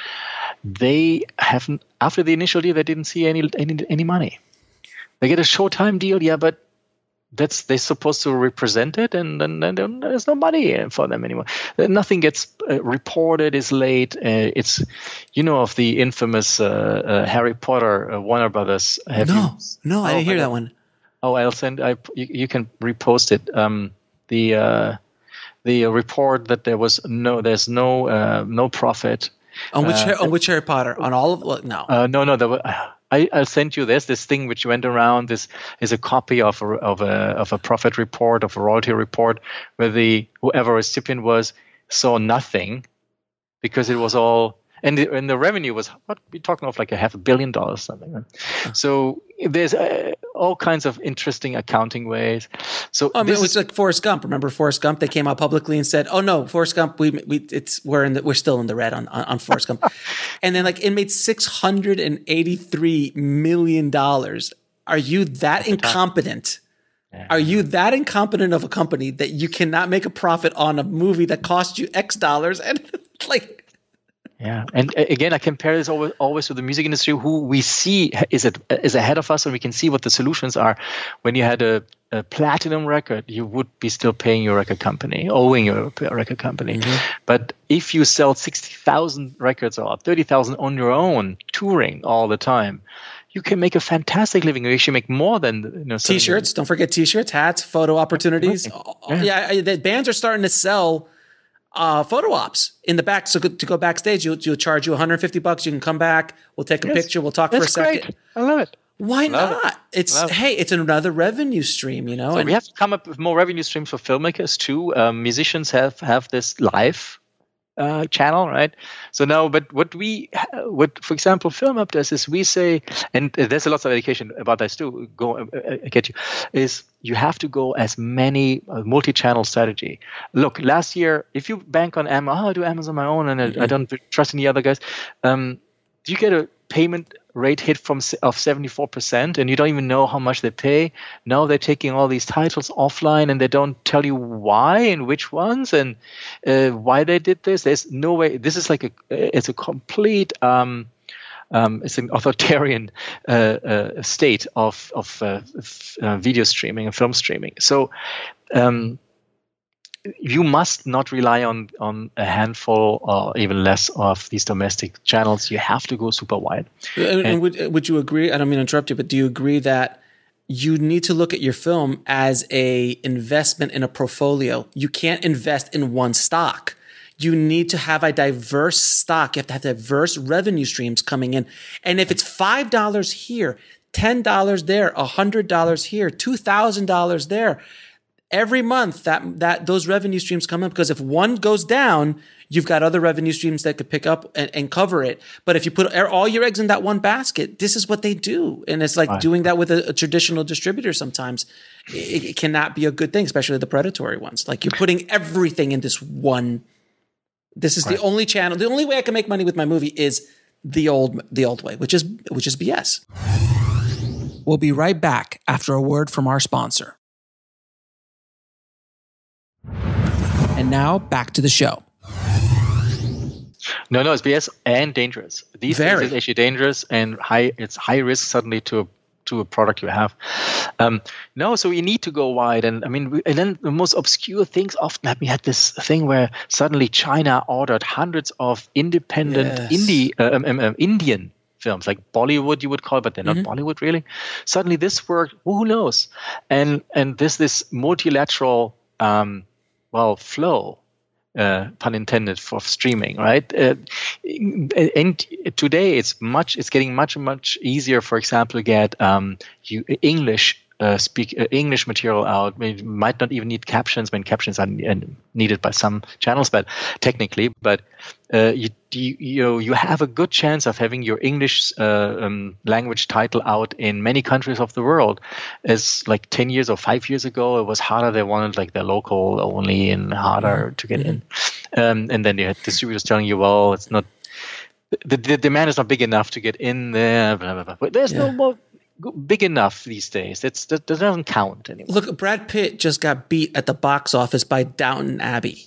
They haven't after the initial deal. They didn't see any any any money. They get a Showtime deal, yeah, but. That's they're supposed to represent it, and then there's no money for them anymore. Nothing gets uh, reported. Is late. Uh, it's you know of the infamous uh, uh, Harry Potter uh, Warner Brothers. Have no, you? no, oh, I didn't hear I, that one. Oh, I'll send. I you, you can repost it. Um, the uh, the report that there was no there's no uh, no profit on which uh, on which Harry Potter on all of well, no uh, no no there were. Uh, I, I'll send you this. This thing which went around. This is a copy of a of a of a profit report, of a royalty report, where the whoever recipient was saw nothing, because it was all and the, and the revenue was what we're talking of like a half a billion dollars something. Right? Huh. So there's uh, all kinds of interesting accounting ways. So oh, I mean, it was like Forrest Gump. Remember Forrest Gump? They came out publicly and said, "Oh no, Forrest Gump. We we it's we're in the, we're still in the red on on, on Forrest Gump." And then like it made six hundred and eighty three million dollars. Are you that incompetent? Yeah. Are you that incompetent of a company that you cannot make a profit on a movie that cost you X dollars and like? Yeah, and again, I compare this always, always to the music industry, who we see is it is ahead of us, and we can see what the solutions are. When you had a, a platinum record, you would be still paying your record company, owing your record company. Mm-hmm. But if you sell sixty thousand records or thirty thousand on your own, touring all the time, you can make a fantastic living. You should make more than you know, t-shirts. Don't forget t-shirts, hats, photo opportunities. Yeah, yeah the bands are starting to sell. Uh, photo ops in the back. So to go backstage, you'll, you'll charge you one hundred fifty bucks. You can come back. We'll take a yes. picture. We'll talk That's for a second. Great. I love it. Why love not? It. It's love hey, it's another revenue stream, you know. So and we have to come up with more revenue streams for filmmakers too. Um, musicians have have this live uh, channel, right? So now, but what we, what for example, FilmHub does is we say, and there's a lot of education about this too. Go, uh, I get you. Is you have to go as many uh, multi-channel strategy. Look, last year, if you bank on Amazon, oh, I do Amazon on my own and I, mm-hmm. I don't trust any other guys, um, you get a payment rate hit from of seventy-four percent and you don't even know how much they pay. Now they're taking all these titles offline and they don't tell you why and which ones and uh, why they did this. There's no way. This is like a, it's a complete... Um, um, it's an authoritarian uh, uh, state of of uh, f uh, video streaming and film streaming. So um, you must not rely on on a handful or even less of these domestic channels. You have to go super wide. And, and, and would would you agree? I don't mean to interrupt you, but do you agree that you need to look at your film as an investment in a portfolio? You can't invest in one stock. You need to have a diverse stock. You have to have diverse revenue streams coming in. And if it's five dollars here, ten dollars there, one hundred dollars here, two thousand dollars there, every month that, that those revenue streams come up, because if one goes down, you've got other revenue streams that could pick up and, and cover it. But if you put all your eggs in that one basket, this is what they do. And it's like right. doing that with a, a traditional distributor sometimes. It, it cannot be a good thing, especially the predatory ones. Like you're putting everything in this one. This is right. the only channel. The only way I can make money with my movie is the old, the old way, which is, which is B S. We'll be right back after a word from our sponsor. And now back to the show. No, no, it's B S and dangerous. These Very. days it's actually dangerous and high. It's high risk suddenly to a, to a product you have. Um, no, so you need to go wide. And I mean, we, and then the most obscure things often happen. We had this thing where suddenly China ordered hundreds of independent yes. indie uh, um, um, Indian films, like Bollywood you would call, but they're not mm-hmm. Bollywood really. Suddenly this worked. Who knows? And and this this multilateral um, well flow. Uh, pun intended for streaming, right? Uh, and today it's much, it's getting much, much easier, for example, to get um, you, English uh, speak uh, English material out. We might not even need captions when captions are needed by some channels, but technically, but uh, you, you, you know, you have a good chance of having your English uh, um, language title out in many countries of the world. As like ten years or five years ago, it was harder. They wanted like their local only and harder to get in. Um, and then you had distributors telling you, well, it's not, the, the demand is not big enough to get in there. Blah, blah, blah. But there's yeah. no more big enough these days. It's, that doesn't count anymore. Look, Brad Pitt just got beat at the box office by Downton Abbey.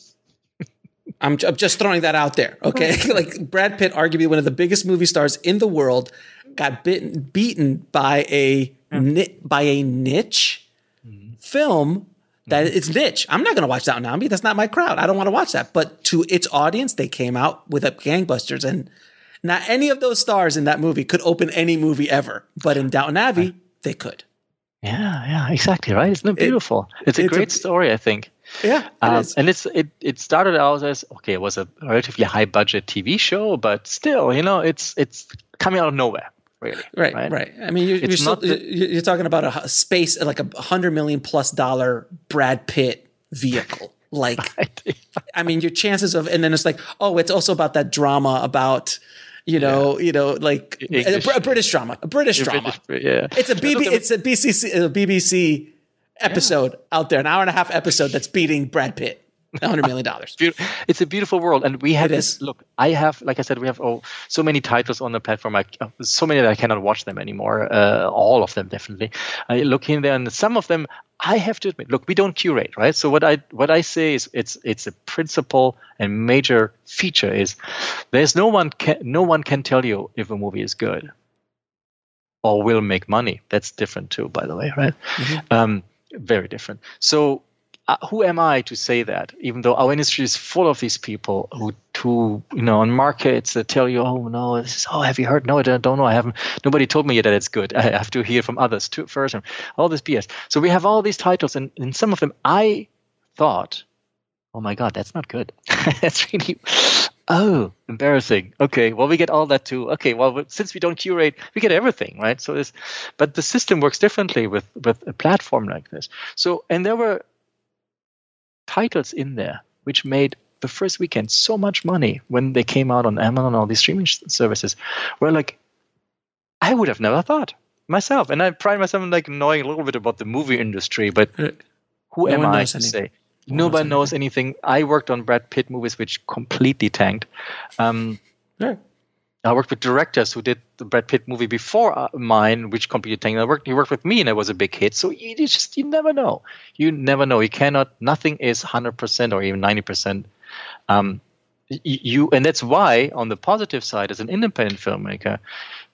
I'm, I'm just throwing that out there, okay? Like Brad Pitt, arguably one of the biggest movie stars in the world, got bitten, beaten by a mm. by a niche mm. film that mm. it's niche. I'm not going to watch Downton Abbey. That's not my crowd. I don't want to watch that. But to its audience, they came out with a gangbusters, and not any of those stars in that movie could open any movie ever. But in Downton Abbey, right. they could. Yeah, yeah, exactly, right? Isn't it beautiful? It, it's a it's great a, story, I think. Yeah, it um, and it's it it started out as okay, it was a relatively high budget T V show, but still, you know, it's it's coming out of nowhere, really. Right, right. right. I mean, you're you're, still, the, you're talking about a space like a hundred million plus dollar Brad Pitt vehicle. Like, I mean, your chances of, and then it's like, oh, it's also about that drama about. You know, yeah. you know, like English. a British drama, a British You're drama. British, yeah, it's a B B, it's a B C C, a B B C episode yeah. out there, an hour and a half episode that's beating Brad Pitt, a hundred million dollars. It's a beautiful world, and we have this. Look, I have, like I said, we have oh, so many titles on the platform. I, so many that I cannot watch them anymore. Uh, all of them, definitely. I look in there, and some of them I have to admit. Look, we don't curate, right? So what I what I say is, it's it's a principle and major feature is. There's no one can no one can tell you if a movie is good or will make money. That's different too, by the way, right? Mm-hmm. um, very different. So uh, who am I to say that? Even though our industry is full of these people who, who you know, on markets that tell you, oh no, this is, oh have you heard? No, I don't know. I haven't. Nobody told me that it's good. I have to hear from others too, first. All this B S. So we have all these titles, and, and some of them I thought, oh my God, that's not good. That's really. Oh, embarrassing. Okay, well, we get all that too. Okay, well, since we don't curate, we get everything, right? So this, but the system works differently with with a platform like this. So, and there were titles in there which made the first weekend so much money when they came out on Amazon and all these streaming services. Where like, I would have never thought myself, and I pride myself in like knowing a little bit about the movie industry, but who no am I to anything. say? Nobody knows anything. I worked on Brad Pitt movies, which completely tanked. Um, yeah. I worked with directors who did the Brad Pitt movie before mine, which completely tanked. I worked, he worked with me, and it was a big hit. So you just, you never know. You never know. You cannot, nothing is one hundred percent or even ninety percent um, You and that's why, on the positive side, as an independent filmmaker,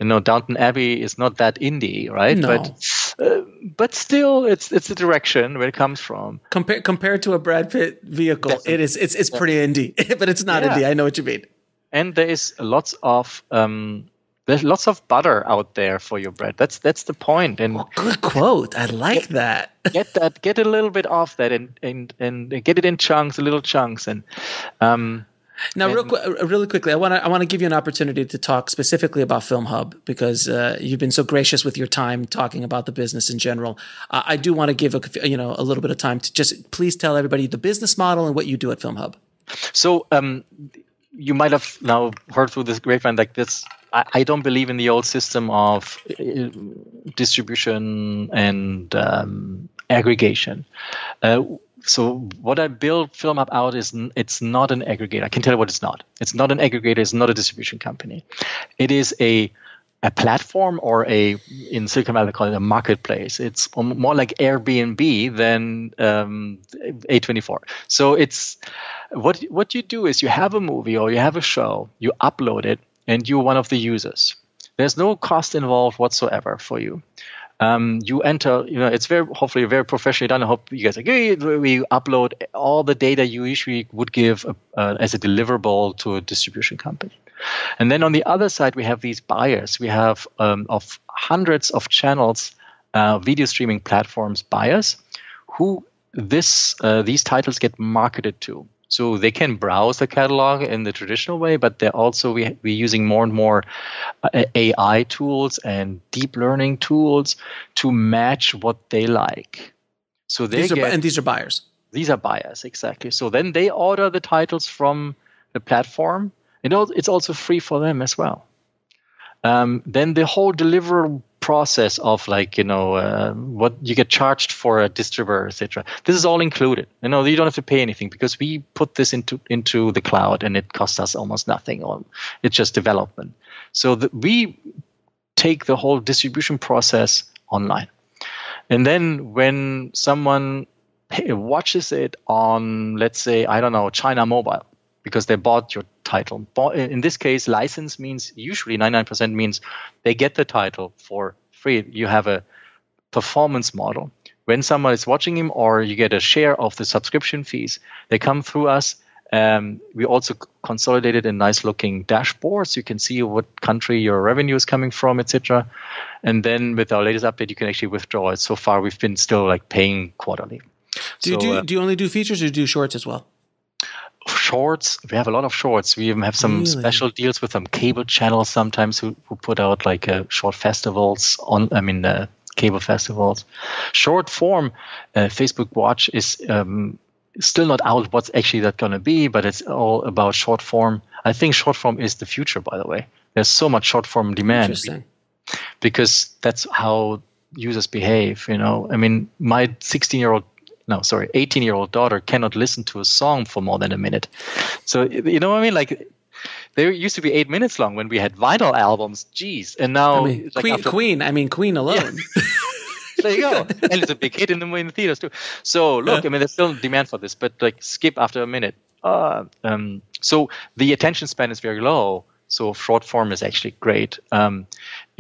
you know, Downton Abbey is not that indie, right? No. But uh, but still, it's it's the direction where it comes from. Compared compared to a Brad Pitt vehicle, Definitely. it is it's it's pretty Definitely. indie, but it's not yeah. indie. I know what you mean. And there is lots of um, there's lots of butter out there for your bread. That's that's the point. And oh, good quote. I like get, that. Get that. Get a little bit off that, and and and get it in chunks, little chunks, and. Um, Now, real quick, really quickly, I want to I want to give you an opportunity to talk specifically about FilmHub, because uh, you've been so gracious with your time talking about the business in general. Uh, I do want to give a, you know a little bit of time to just please tell everybody the business model and what you do at FilmHub. So um, you might have now heard through this grapevine like this. I, I don't believe in the old system of uh, distribution and um, aggregation. Uh, So what I build FilmHub out is it's not an aggregator. I can tell you what it's not. It's not an aggregator. It's not a distribution company. It is a a platform, or a in Silicon Valley they call it a marketplace. It's more like Airbnb than um, A twenty-four. So it's what what you do is you have a movie or you have a show, you upload it, and you're one of the users. There's no cost involved whatsoever for you. Um, you enter, you know, it's very, hopefully very professionally done. I hope you guys agree. We upload all the data you usually would give a, uh, as a deliverable to a distribution company. And then on the other side, we have these buyers. We have um, of hundreds of channels, uh, video streaming platforms, buyers who this uh, these titles get marketed to. So they can browse the catalog in the traditional way, but they're also we we're using more and more A I tools and deep learning tools to match what they like. So they these are, get, and these are buyers. These are buyers, exactly. So then they order the titles from the platform. You know, it's also free for them as well. Um, then the whole deliverable process of like, you know, uh, what you get charged for a distributor, et cetera. This is all included. You know, you don't have to pay anything because we put this into into the cloud and it costs us almost nothing. It's just development. So the, we take the whole distribution process online. And then when someone pay, watches it on, let's say, I don't know, China Mobile, because they bought your title. In this case, license means usually ninety-nine percent means they get the title for free. You have a performance model. When someone is watching him, or you get a share of the subscription fees, they come through us. Um, we also consolidated a nice looking dashboard, so you can see what country your revenue is coming from, et cetera. And then with our latest update, you can actually withdraw it. So far, we've been still like paying quarterly. Do, so, you, do, uh, do you only do features, or do you do shorts as well? Shorts, we have a lot of shorts. We even have some really? special deals with some cable channels sometimes who, who put out like uh, short festivals on, I mean, uh, cable festivals. Short form, uh, Facebook Watch is um, still not out what's actually that going to be, but it's all about short form. I think short form is the future, by the way. There's so much short form demand. Interesting. Because that's how users behave, you know. I mean, my sixteen-year-old No, sorry, eighteen-year-old daughter cannot listen to a song for more than a minute. So, you know what I mean? Like, they used to be eight minutes long when we had vinyl albums. Jeez. And now... I mean, like Queen, after, Queen, I mean, Queen alone. Yeah. There you go. And it's a big hit in the, in the theaters, too. So, look, yeah. I mean, there's still demand for this, but, like, skip after a minute. Uh, um, so, the attention span is very low. So, short form is actually great. Um,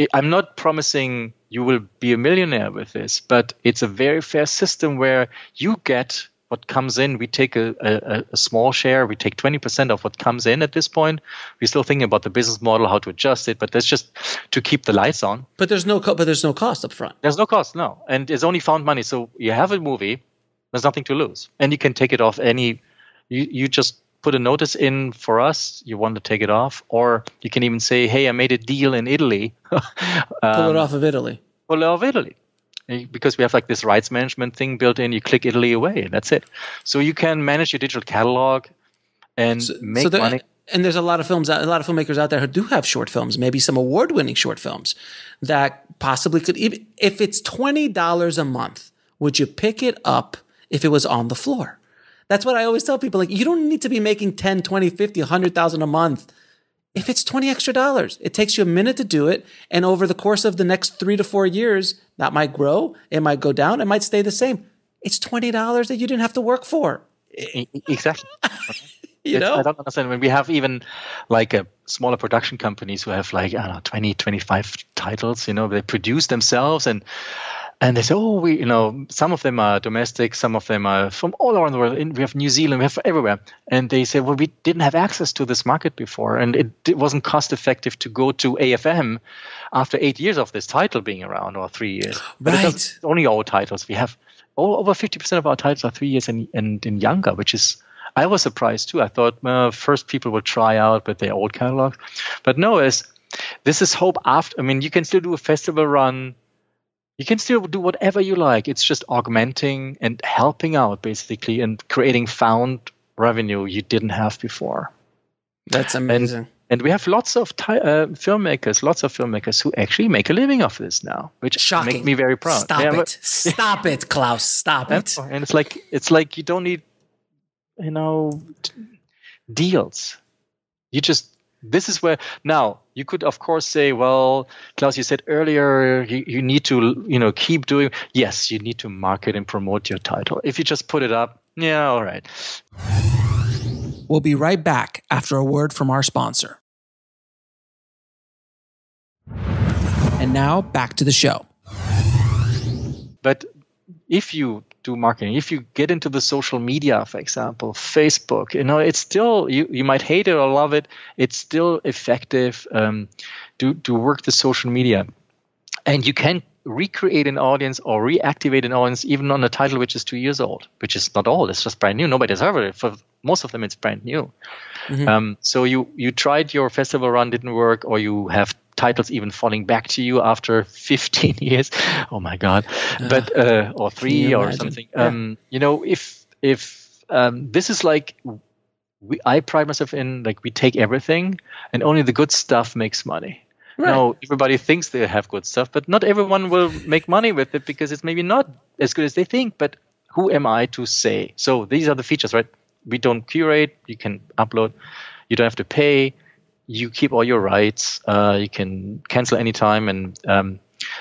it, I'm not promising... you will be a millionaire with this, but it's a very fair system where you get what comes in. We take a, a, a small share. We take twenty percent of what comes in at this point. We're still thinking about the business model, how to adjust it, but that's just to keep the lights on. But there's no, co but there's no cost up front. There's no cost, no. And it's only found money. So you have a movie, there's nothing to lose. And you can take it off any – you you just – put a notice in for us, you want to take it off, or you can even say, hey, I made a deal in Italy. um, pull it off of Italy. Pull it off of Italy. Because we have like this rights management thing built in, you click Italy away, and that's it. So you can manage your digital catalog and so, make so there, money. And there's a lot of films, a lot of filmmakers out there who do have short films, maybe some award-winning short films that possibly could, even if it's twenty dollars a month, would you pick it up if it was on the floor? That's what I always tell people. Like, you don't need to be making ten, twenty, fifty, a hundred thousand a month. If it's twenty extra dollars, it takes you a minute to do it. And over the course of the next three to four years, that might grow. It might go down. It might stay the same. It's twenty dollars that you didn't have to work for. Exactly. You know? I don't understand. When we have even like a smaller production companies who have like, I don't know, twenty, twenty-five titles, you know, they produce themselves and and they say, oh, we, you know, some of them are domestic, some of them are from all around the world. We have New Zealand, we have everywhere. And they say, well, we didn't have access to this market before. And it, it wasn't cost effective to go to A F M after eight years of this title being around, or three years. But right. It's only old titles. We have all, over fifty percent of our titles are three years and, and, and younger, which is, I was surprised too. I thought well, first people would try out with their old catalogs. But no, is this is hope after. I mean, you can still do a festival run. You can still do whatever you like. It's just augmenting and helping out, basically, and creating found revenue you didn't have before. That's amazing. And, and we have lots of ty uh, filmmakers, lots of filmmakers who actually make a living off this now, which Shocking. Makes me very proud. Stop yeah, it. But, Stop it, Klaus. Stop and, it. And it's like it's like you don't need, you know, deals. You just, this is where, now, you could, of course, say, well, Klaus, you said earlier, you, you need to, you know, keep doing, yes, you need to market and promote your title. If you just put it up, yeah, all right. We'll be right back after a word from our sponsor. And now, back to the show. But if you do marketing, if you get into the social media, for example, Facebook, you know, it's still, you, you might hate it or love it, it's still effective um, to, to work the social media. And you can recreate an audience or reactivate an audience even on a title which is two years old, which is not old, it's just brand new. Nobody's heard of it. For most of them, it's brand new. Mm-hmm. Um, so you, you tried your festival run, didn't work, or you have titles even falling back to you after fifteen years. Oh my God. But uh, or three or something. Yeah. Um, you know, if if um, this is like, we, I pride myself in, like, we take everything and only the good stuff makes money. Right. Now, everybody thinks they have good stuff, but not everyone will make money with it because it's maybe not as good as they think, but who am I to say? So these are the features, right? We don't curate. You can upload. You don't have to pay. You keep all your rights. Uh, you can cancel anytime, and um,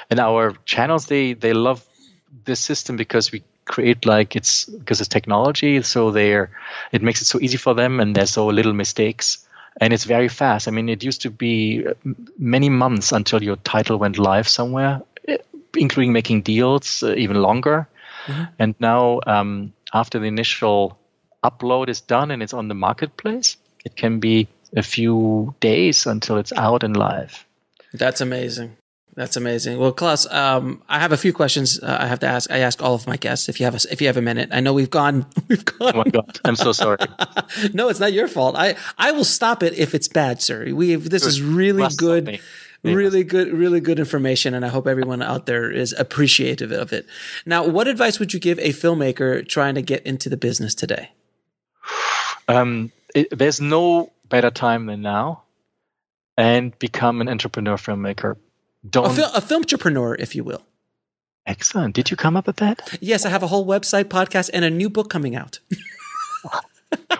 and our channels they they love this system because we create like it's because it's technology. So they're it makes it so easy for them, and there's so little mistakes, and it's very fast. I mean, it used to be many months until your title went live somewhere, including making deals, uh, even longer. Mm-hmm. And now um, after the initial upload is done and it's on the marketplace, it can be a few days until it's out and live. That's amazing. That's amazing. Well, Klaus, um, I have a few questions uh, I have to ask. I ask all of my guests. If you have a, if you have a minute, I know we've gone. We've gone. Oh my God, I'm so sorry. No, it's not your fault. I I will stop it if it's bad, sir. We've this is really good. Really good, really good information, and I hope everyone out there is appreciative of it. Now, what advice would you give a filmmaker trying to get into the business today? Um, it, there's no better time than now, and become an entrepreneur filmmaker. Don't a, fil a filmtrepreneur, if you will. Excellent. Did you come up with that? Yes, I have a whole website, podcast, and a new book coming out.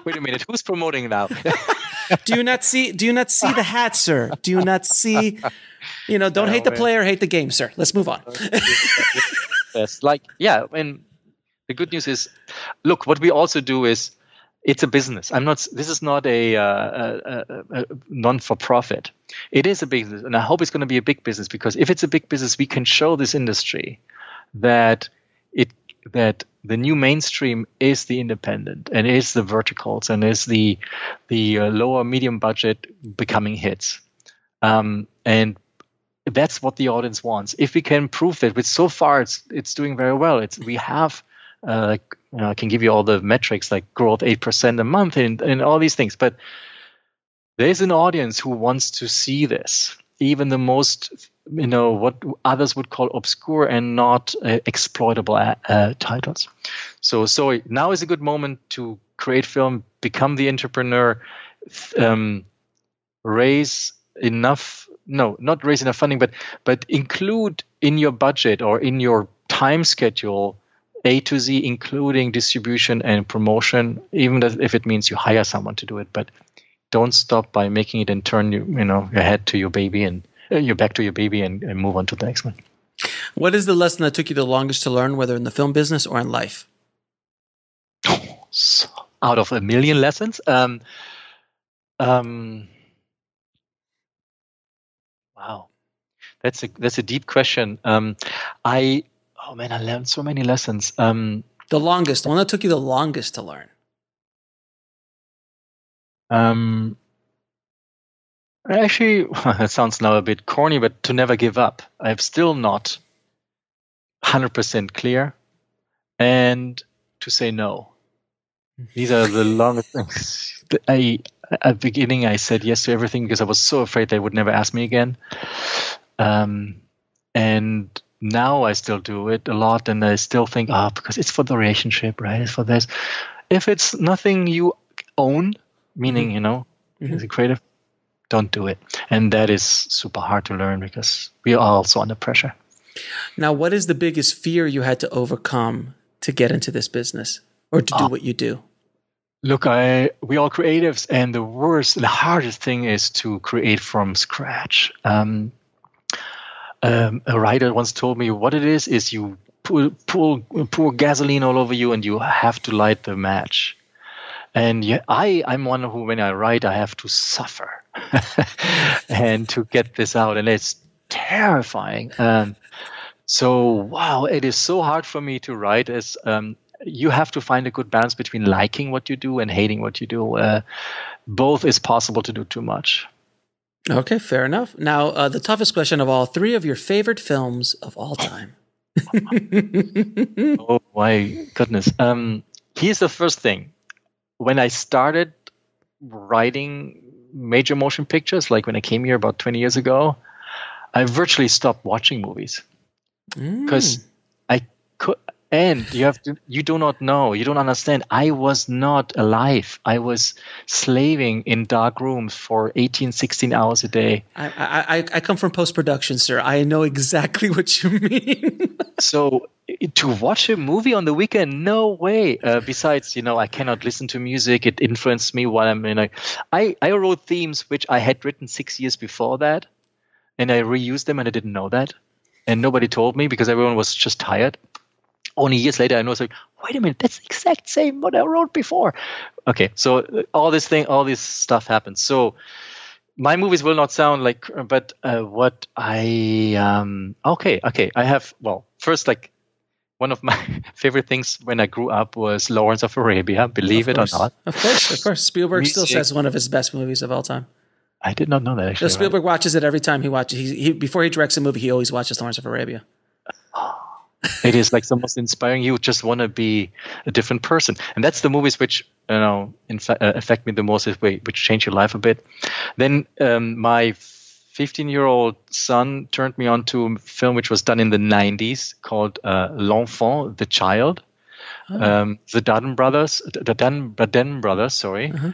Wait a minute, who's promoting now? do you not see? Do you not see the hat, sir? Do you not see? You know, don't oh, hate the man. player, hate the game, sir. Let's move on. Yes, like yeah, and the good news is, look, what we also do is, it's a business. I'm not. This is not a, uh, a, a, a non-for-profit. It is a business, and I hope it's going to be a big business, because if it's a big business, we can show this industry that it that the new mainstream is the independent, and is the verticals, and is the the uh, lower medium budget becoming hits, um, and that's what the audience wants. If we can prove that, which so far it's it's doing very well. It's we have. Uh, you know, I can give you all the metrics like growth eight percent a month and, and all these things. But there's an audience who wants to see this, even the most, you know, what others would call obscure and not uh, exploitable uh, titles. So, so now is a good moment to create film, become the entrepreneur, um, raise enough, no, not raise enough funding, but, but include in your budget or in your time schedule A to Z, including distribution and promotion, even if it means you hire someone to do it. But don't stop by making it and turn you, you know, your head to your baby and uh, your back to your baby and, and move on to the next one. What is the lesson that took you the longest to learn, whether in the film business or in life? Oh, so out of a million lessons. Um, um, wow, that's a that's a deep question. Um, I oh man, I learned so many lessons. Um, the longest one that took you the longest to learn. Um, actually, that sounds now a bit corny, but to never give up. I'm still not one hundred percent clear, and to say no. These are the longest things. I, at the beginning, I said yes to everything because I was so afraid they would never ask me again. Um, and now I still do it a lot, and I still think, ah, oh, because it's for the relationship, right? It's for this. If it's nothing you own, meaning, you know, mm-hmm. as a creative, don't do it. And that is super hard to learn because we are also under pressure. Now, what is the biggest fear you had to overcome to get into this business or to do uh, what you do? Look, I we all creatives, and the worst, the hardest thing is to create from scratch. Um, um, a writer once told me what it is, is you pull, pull, pour gasoline all over you and you have to light the match. And yeah, I, I'm one who, when I write, I have to suffer and to get this out. And it's terrifying. Um, so, wow, it is so hard for me to write. As, um, you have to find a good balance between liking what you do and hating what you do. Uh, both is possible to do too much. Okay, fair enough. Now, uh, the toughest question of all, three of your favorite films of all time. Oh, my goodness. Um, here's the first thing. When I started writing major motion pictures, like when I came here about twenty years ago, I virtually stopped watching movies because mm. I could. And you have to, you do not know, you don't understand. I was not alive. I was slaving in dark rooms for eighteen, sixteen hours a day. I, I, I come from post-production, sir. I know exactly what you mean. So to watch a movie on the weekend, no way. Uh, besides, you know, I cannot listen to music. It influenced me while I'm in a, I, I wrote themes which I had written six years before that, and I reused them, and I didn't know that. And nobody told me because everyone was just tired. Only years later, I know, like, wait a minute, that's the exact same what I wrote before. Okay, so all this thing, all this stuff happens. So my movies will not sound like, but uh, what I, um, okay, okay. I have, well, first, like, one of my favorite things when I grew up was Lawrence of Arabia, believe it or not. Of course, of course. Spielberg Music. Still says one of his best movies of all time. I did not know that, actually. No, Spielberg right? watches it every time he watches. He, he, before he directs a movie, he always watches Lawrence of Arabia. It is like the most inspiring. You just want to be a different person, and that's the movies which you know in fact, uh, affect me the most, which change your life a bit. Then um, my fifteen-year-old son turned me on to a film which was done in the nineties called uh, L'Enfant, The Child. Oh. Um, the Darden brothers, the Darden brothers. Sorry, uh-huh.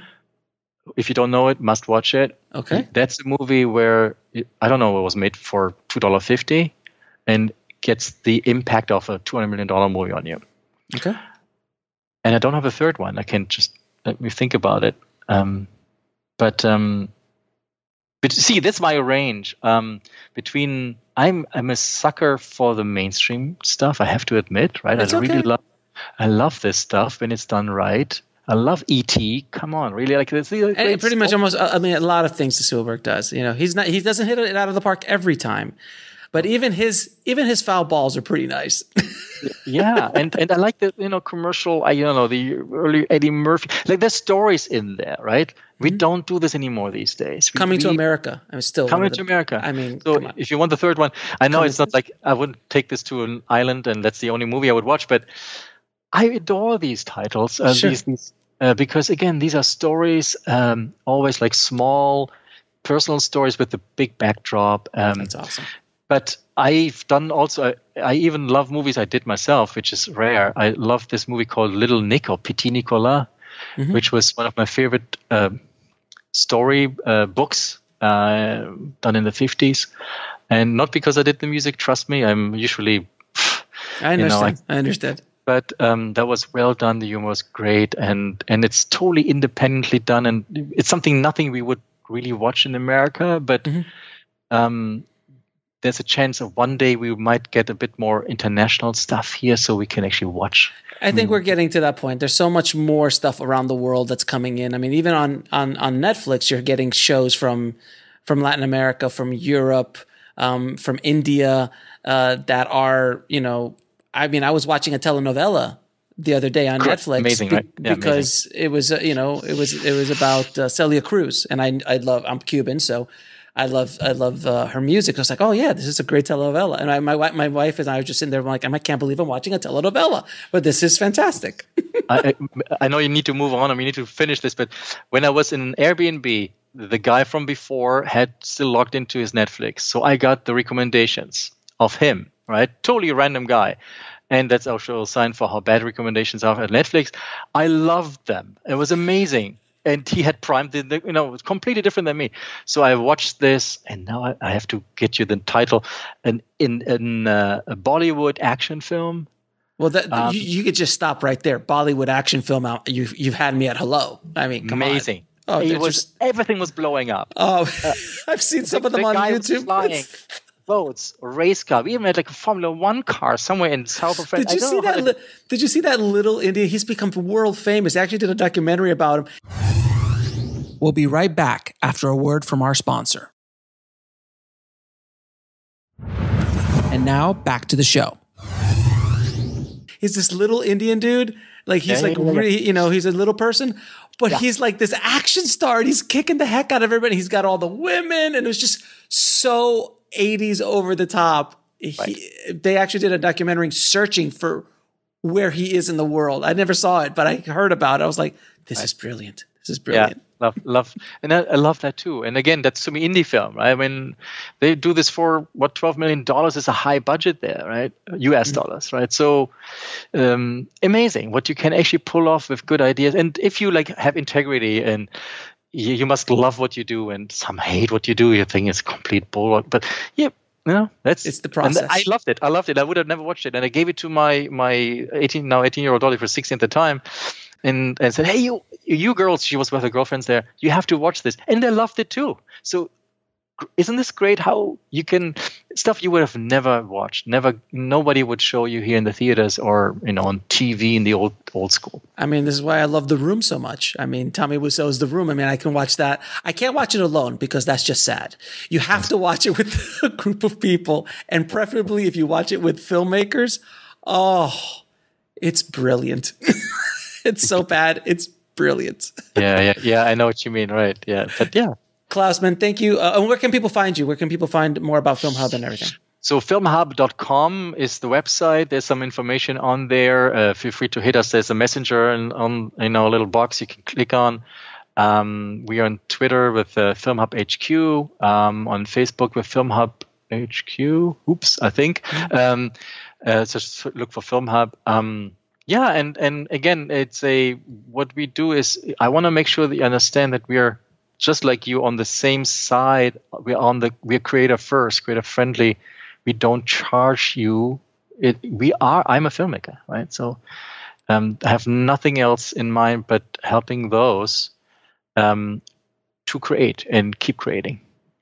If you don't know it, must watch it. Okay, that's a movie where I don't know it was made for two dollars fifty, and gets the impact of a two hundred million dollar movie on you. Okay. And I don't have a third one. I can just let me think about it. Um, but um, but see, that's my range um, between. I'm I'm a sucker for the mainstream stuff. I have to admit, right? That's I really okay. love. I love this stuff when it's done right. I love E T Come on, really, like this. Like, and pretty much, almost. I mean, a lot of things that Spielberg does. You know, he's not. He doesn't hit it out of the park every time. But even his even his foul balls are pretty nice. Yeah, and and I like the you know commercial. I don't know the early Eddie Murphy. Like there's stories in there, right? We mm-hmm. don't do this anymore these days. We, coming we, to America, I'm still coming the, to America. I mean, so if you want the third one, I know coming it's not like I wouldn't take this to an island and that's the only movie I would watch. But I adore these titles, uh, sure. these, these uh, because again, these are stories. Um, always like small personal stories with a big backdrop. Um, that's awesome. But I've done also, I, I even love movies I did myself, which is rare. I love this movie called Little Nick or Petit Nicolas, mm-hmm. which was one of my favorite uh, story uh, books uh, done in the fifties. And not because I did the music, trust me, I'm usually... I understand, you know, I, I understand. But um, that was well done, the humor was great, and, and it's totally independently done, and it's something nothing we would really watch in America, but... Mm-hmm. Um, there's a chance of one day we might get a bit more international stuff here so we can actually watch. I think mm. we're getting to that point. There's so much more stuff around the world that's coming in. I mean, even on on on Netflix, you're getting shows from from Latin America, from Europe, um, from India uh, that are, you know, I mean, I was watching a telenovela the other day on Netflix, amazing, be- right? yeah, because amazing. it was, uh, you know, it was it was about uh, Celia Cruz, and I I love I'm Cuban, so. I love I love uh, her music. I was like, oh yeah, this is a great telenovela. And I, my my wife and I were just sitting there, I'm like, I can't believe I'm watching a telenovela, but this is fantastic. I, I know you need to move on. I mean, you need to finish this. But when I was in an Airbnb, the guy from before had still logged into his Netflix, so I got the recommendations of him. Right, totally random guy. And that's also a sign for how bad recommendations are at Netflix. I loved them. It was amazing. And he had primed, the, the, you know, it was completely different than me. So I watched this, and now I, I have to get you the title, an in, in uh, a Bollywood action film. Well, that, um, you, you could just stop right there. Bollywood action film. Out, you you've had me at hello. I mean, come amazing. On. Oh, it was just, everything was blowing up. Oh, uh, I've seen some of them the on YouTube. Flying boats, a race car. We even had like a Formula One car somewhere in South of France. Did you I don't see that? Li- did you see that little India? He's become world famous. They actually did a documentary about him. We'll be right back after a word from our sponsor. And now back to the show. He's this little Indian dude. Like he's like, you know, he's a little person, but yeah. he's like this action star and he's kicking the heck out of everybody. He's got all the women and it was just so eighties over the top. Right. He, they actually did a documentary searching for where he is in the world. I never saw it, but I heard about it. I was like, this right. is brilliant. This is brilliant. Yeah. Love, love, and I, I love that too. And again, that's to me indie film, right? I mean, they do this for what twelve million dollars is a high budget there, right? U S mm-hmm. dollars, right? So um, amazing what you can actually pull off with good ideas. And if you like have integrity and you, you must love what you do, and some hate what you do, you think it's complete bull. But yeah, you know, that's it's the process. And I loved it. I loved it. I would have never watched it, and I gave it to my my eighteen now eighteen year old daughter for sixteen at the time. And, and said, hey, you you girls, she was with her girlfriends there, you have to watch this. And they loved it too. So isn't this great how you can, stuff you would have never watched, never, nobody would show you here in the theaters or, you know, on T V in the old old school. I mean, this is why I love The Room so much. I mean, Tommy Wiseau's The Room. I mean, I can watch that. I can't watch it alone because that's just sad. You have to watch it with a group of people. And preferably if you watch it with filmmakers, oh, it's brilliant. It's so bad. It's brilliant. yeah, yeah, yeah. I know what you mean, right? Yeah, but yeah. Klausman, thank you. Uh, and where can people find you? Where can people find more about FilmHub and everything? So film hub dot com is the website. There's some information on there. Uh, feel free to hit us. There's a messenger and on in our little box you can click on. Um, we are on Twitter with uh, FilmHub H Q. Um, on Facebook with FilmHub H Q. Oops, I think. Um, uh, so look for FilmHub. Um, Yeah, and, and again, it's a what we do is I want to make sure that you understand that we are just like you on the same side. We're on the we're creator first, creator friendly. We don't charge you. It we are. I'm a filmmaker, right? So um, I have nothing else in mind but helping those um, to create and keep creating.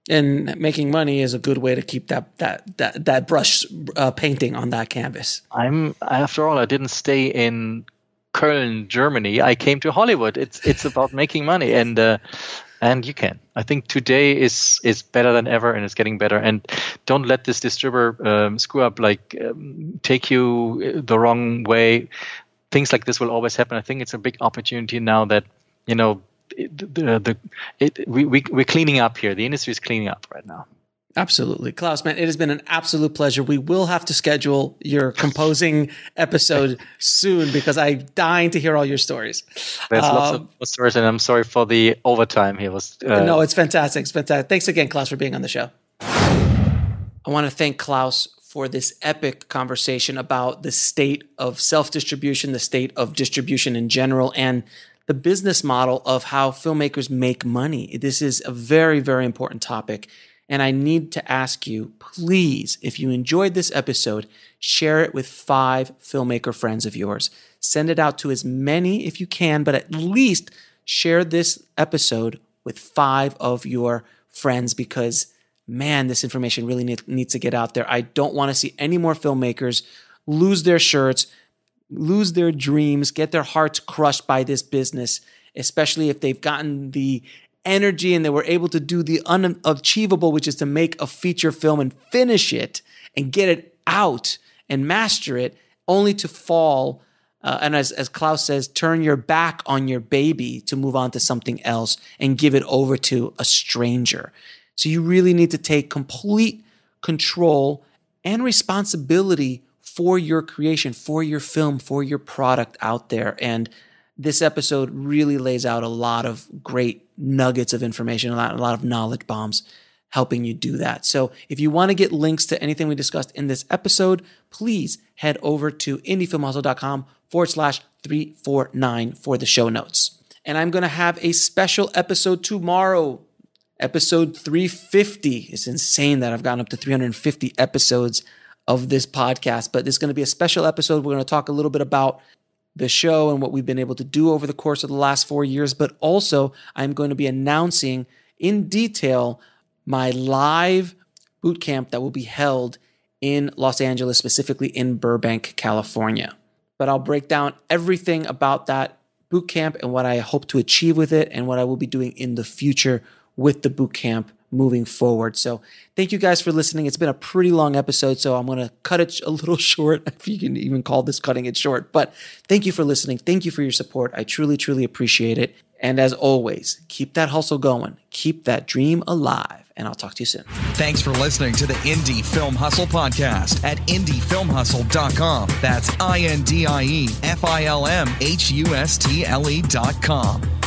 And making money is a good way to keep that that that that brush uh, painting on that canvas. I'm after all, I didn't stay in Köln, Germany. I came to Hollywood. It's it's about making money, and uh, and you can. I think today is is better than ever, and it's getting better. And don't let this distributor um, screw up, like um, take you the wrong way. Things like this will always happen. I think it's a big opportunity now that you know. It, the, the, it, we, we, we're cleaning up here. The industry is cleaning up right now. Absolutely. Klaus, man, it has been an absolute pleasure. We will have to schedule your composing episode soon because I'm dying to hear all your stories. There's um, lots of stories, and I'm sorry for the overtime here. Was, uh, no, it's fantastic. It's fantastic. Thanks again, Klaus, for being on the show. I want to thank Klaus for this epic conversation about the state of self-distribution, the state of distribution in general, and the business model of how filmmakers make money. This is a very, very important topic. And I need to ask you, please, if you enjoyed this episode, share it with five filmmaker friends of yours. Send it out to as many if you can, but at least share this episode with five of your friends because, man, this information really need, needs to get out there. I don't want to see any more filmmakers lose their shirts, lose their dreams, get their hearts crushed by this business, especially if they've gotten the energy and they were able to do the unachievable, which is to make a feature film and finish it and get it out and master it, only to fall. Uh, and as, as Klaus says, turn your back on your baby to move on to something else and give it over to a stranger. So you really need to take complete control and responsibility for your creation, for your film, for your product out there. And this episode really lays out a lot of great nuggets of information, a lot, a lot of knowledge bombs helping you do that. So if you want to get links to anything we discussed in this episode, please head over to indiefilmhustle.com forward slash 349 for the show notes. And I'm going to have a special episode tomorrow, episode three fifty. It's insane that I've gotten up to three hundred fifty episodes of this podcast, but this is going to be a special episode. We're going to talk a little bit about the show and what we've been able to do over the course of the last four years, but also I'm going to be announcing in detail my live boot camp that will be held in Los Angeles, specifically in Burbank, California. But I'll break down everything about that boot camp and what I hope to achieve with it and what I will be doing in the future with the boot camp moving forward. So thank you guys for listening. It's been a pretty long episode, so I'm going to cut it a little short, if you can even call this cutting it short. But thank you for listening. Thank you for your support. I truly, truly appreciate it. And as always, keep that hustle going. Keep that dream alive. And I'll talk to you soon. Thanks for listening to the Indie Film Hustle podcast at indie film hustle dot com. That's I N D I E F I L M H U S T L E dot com.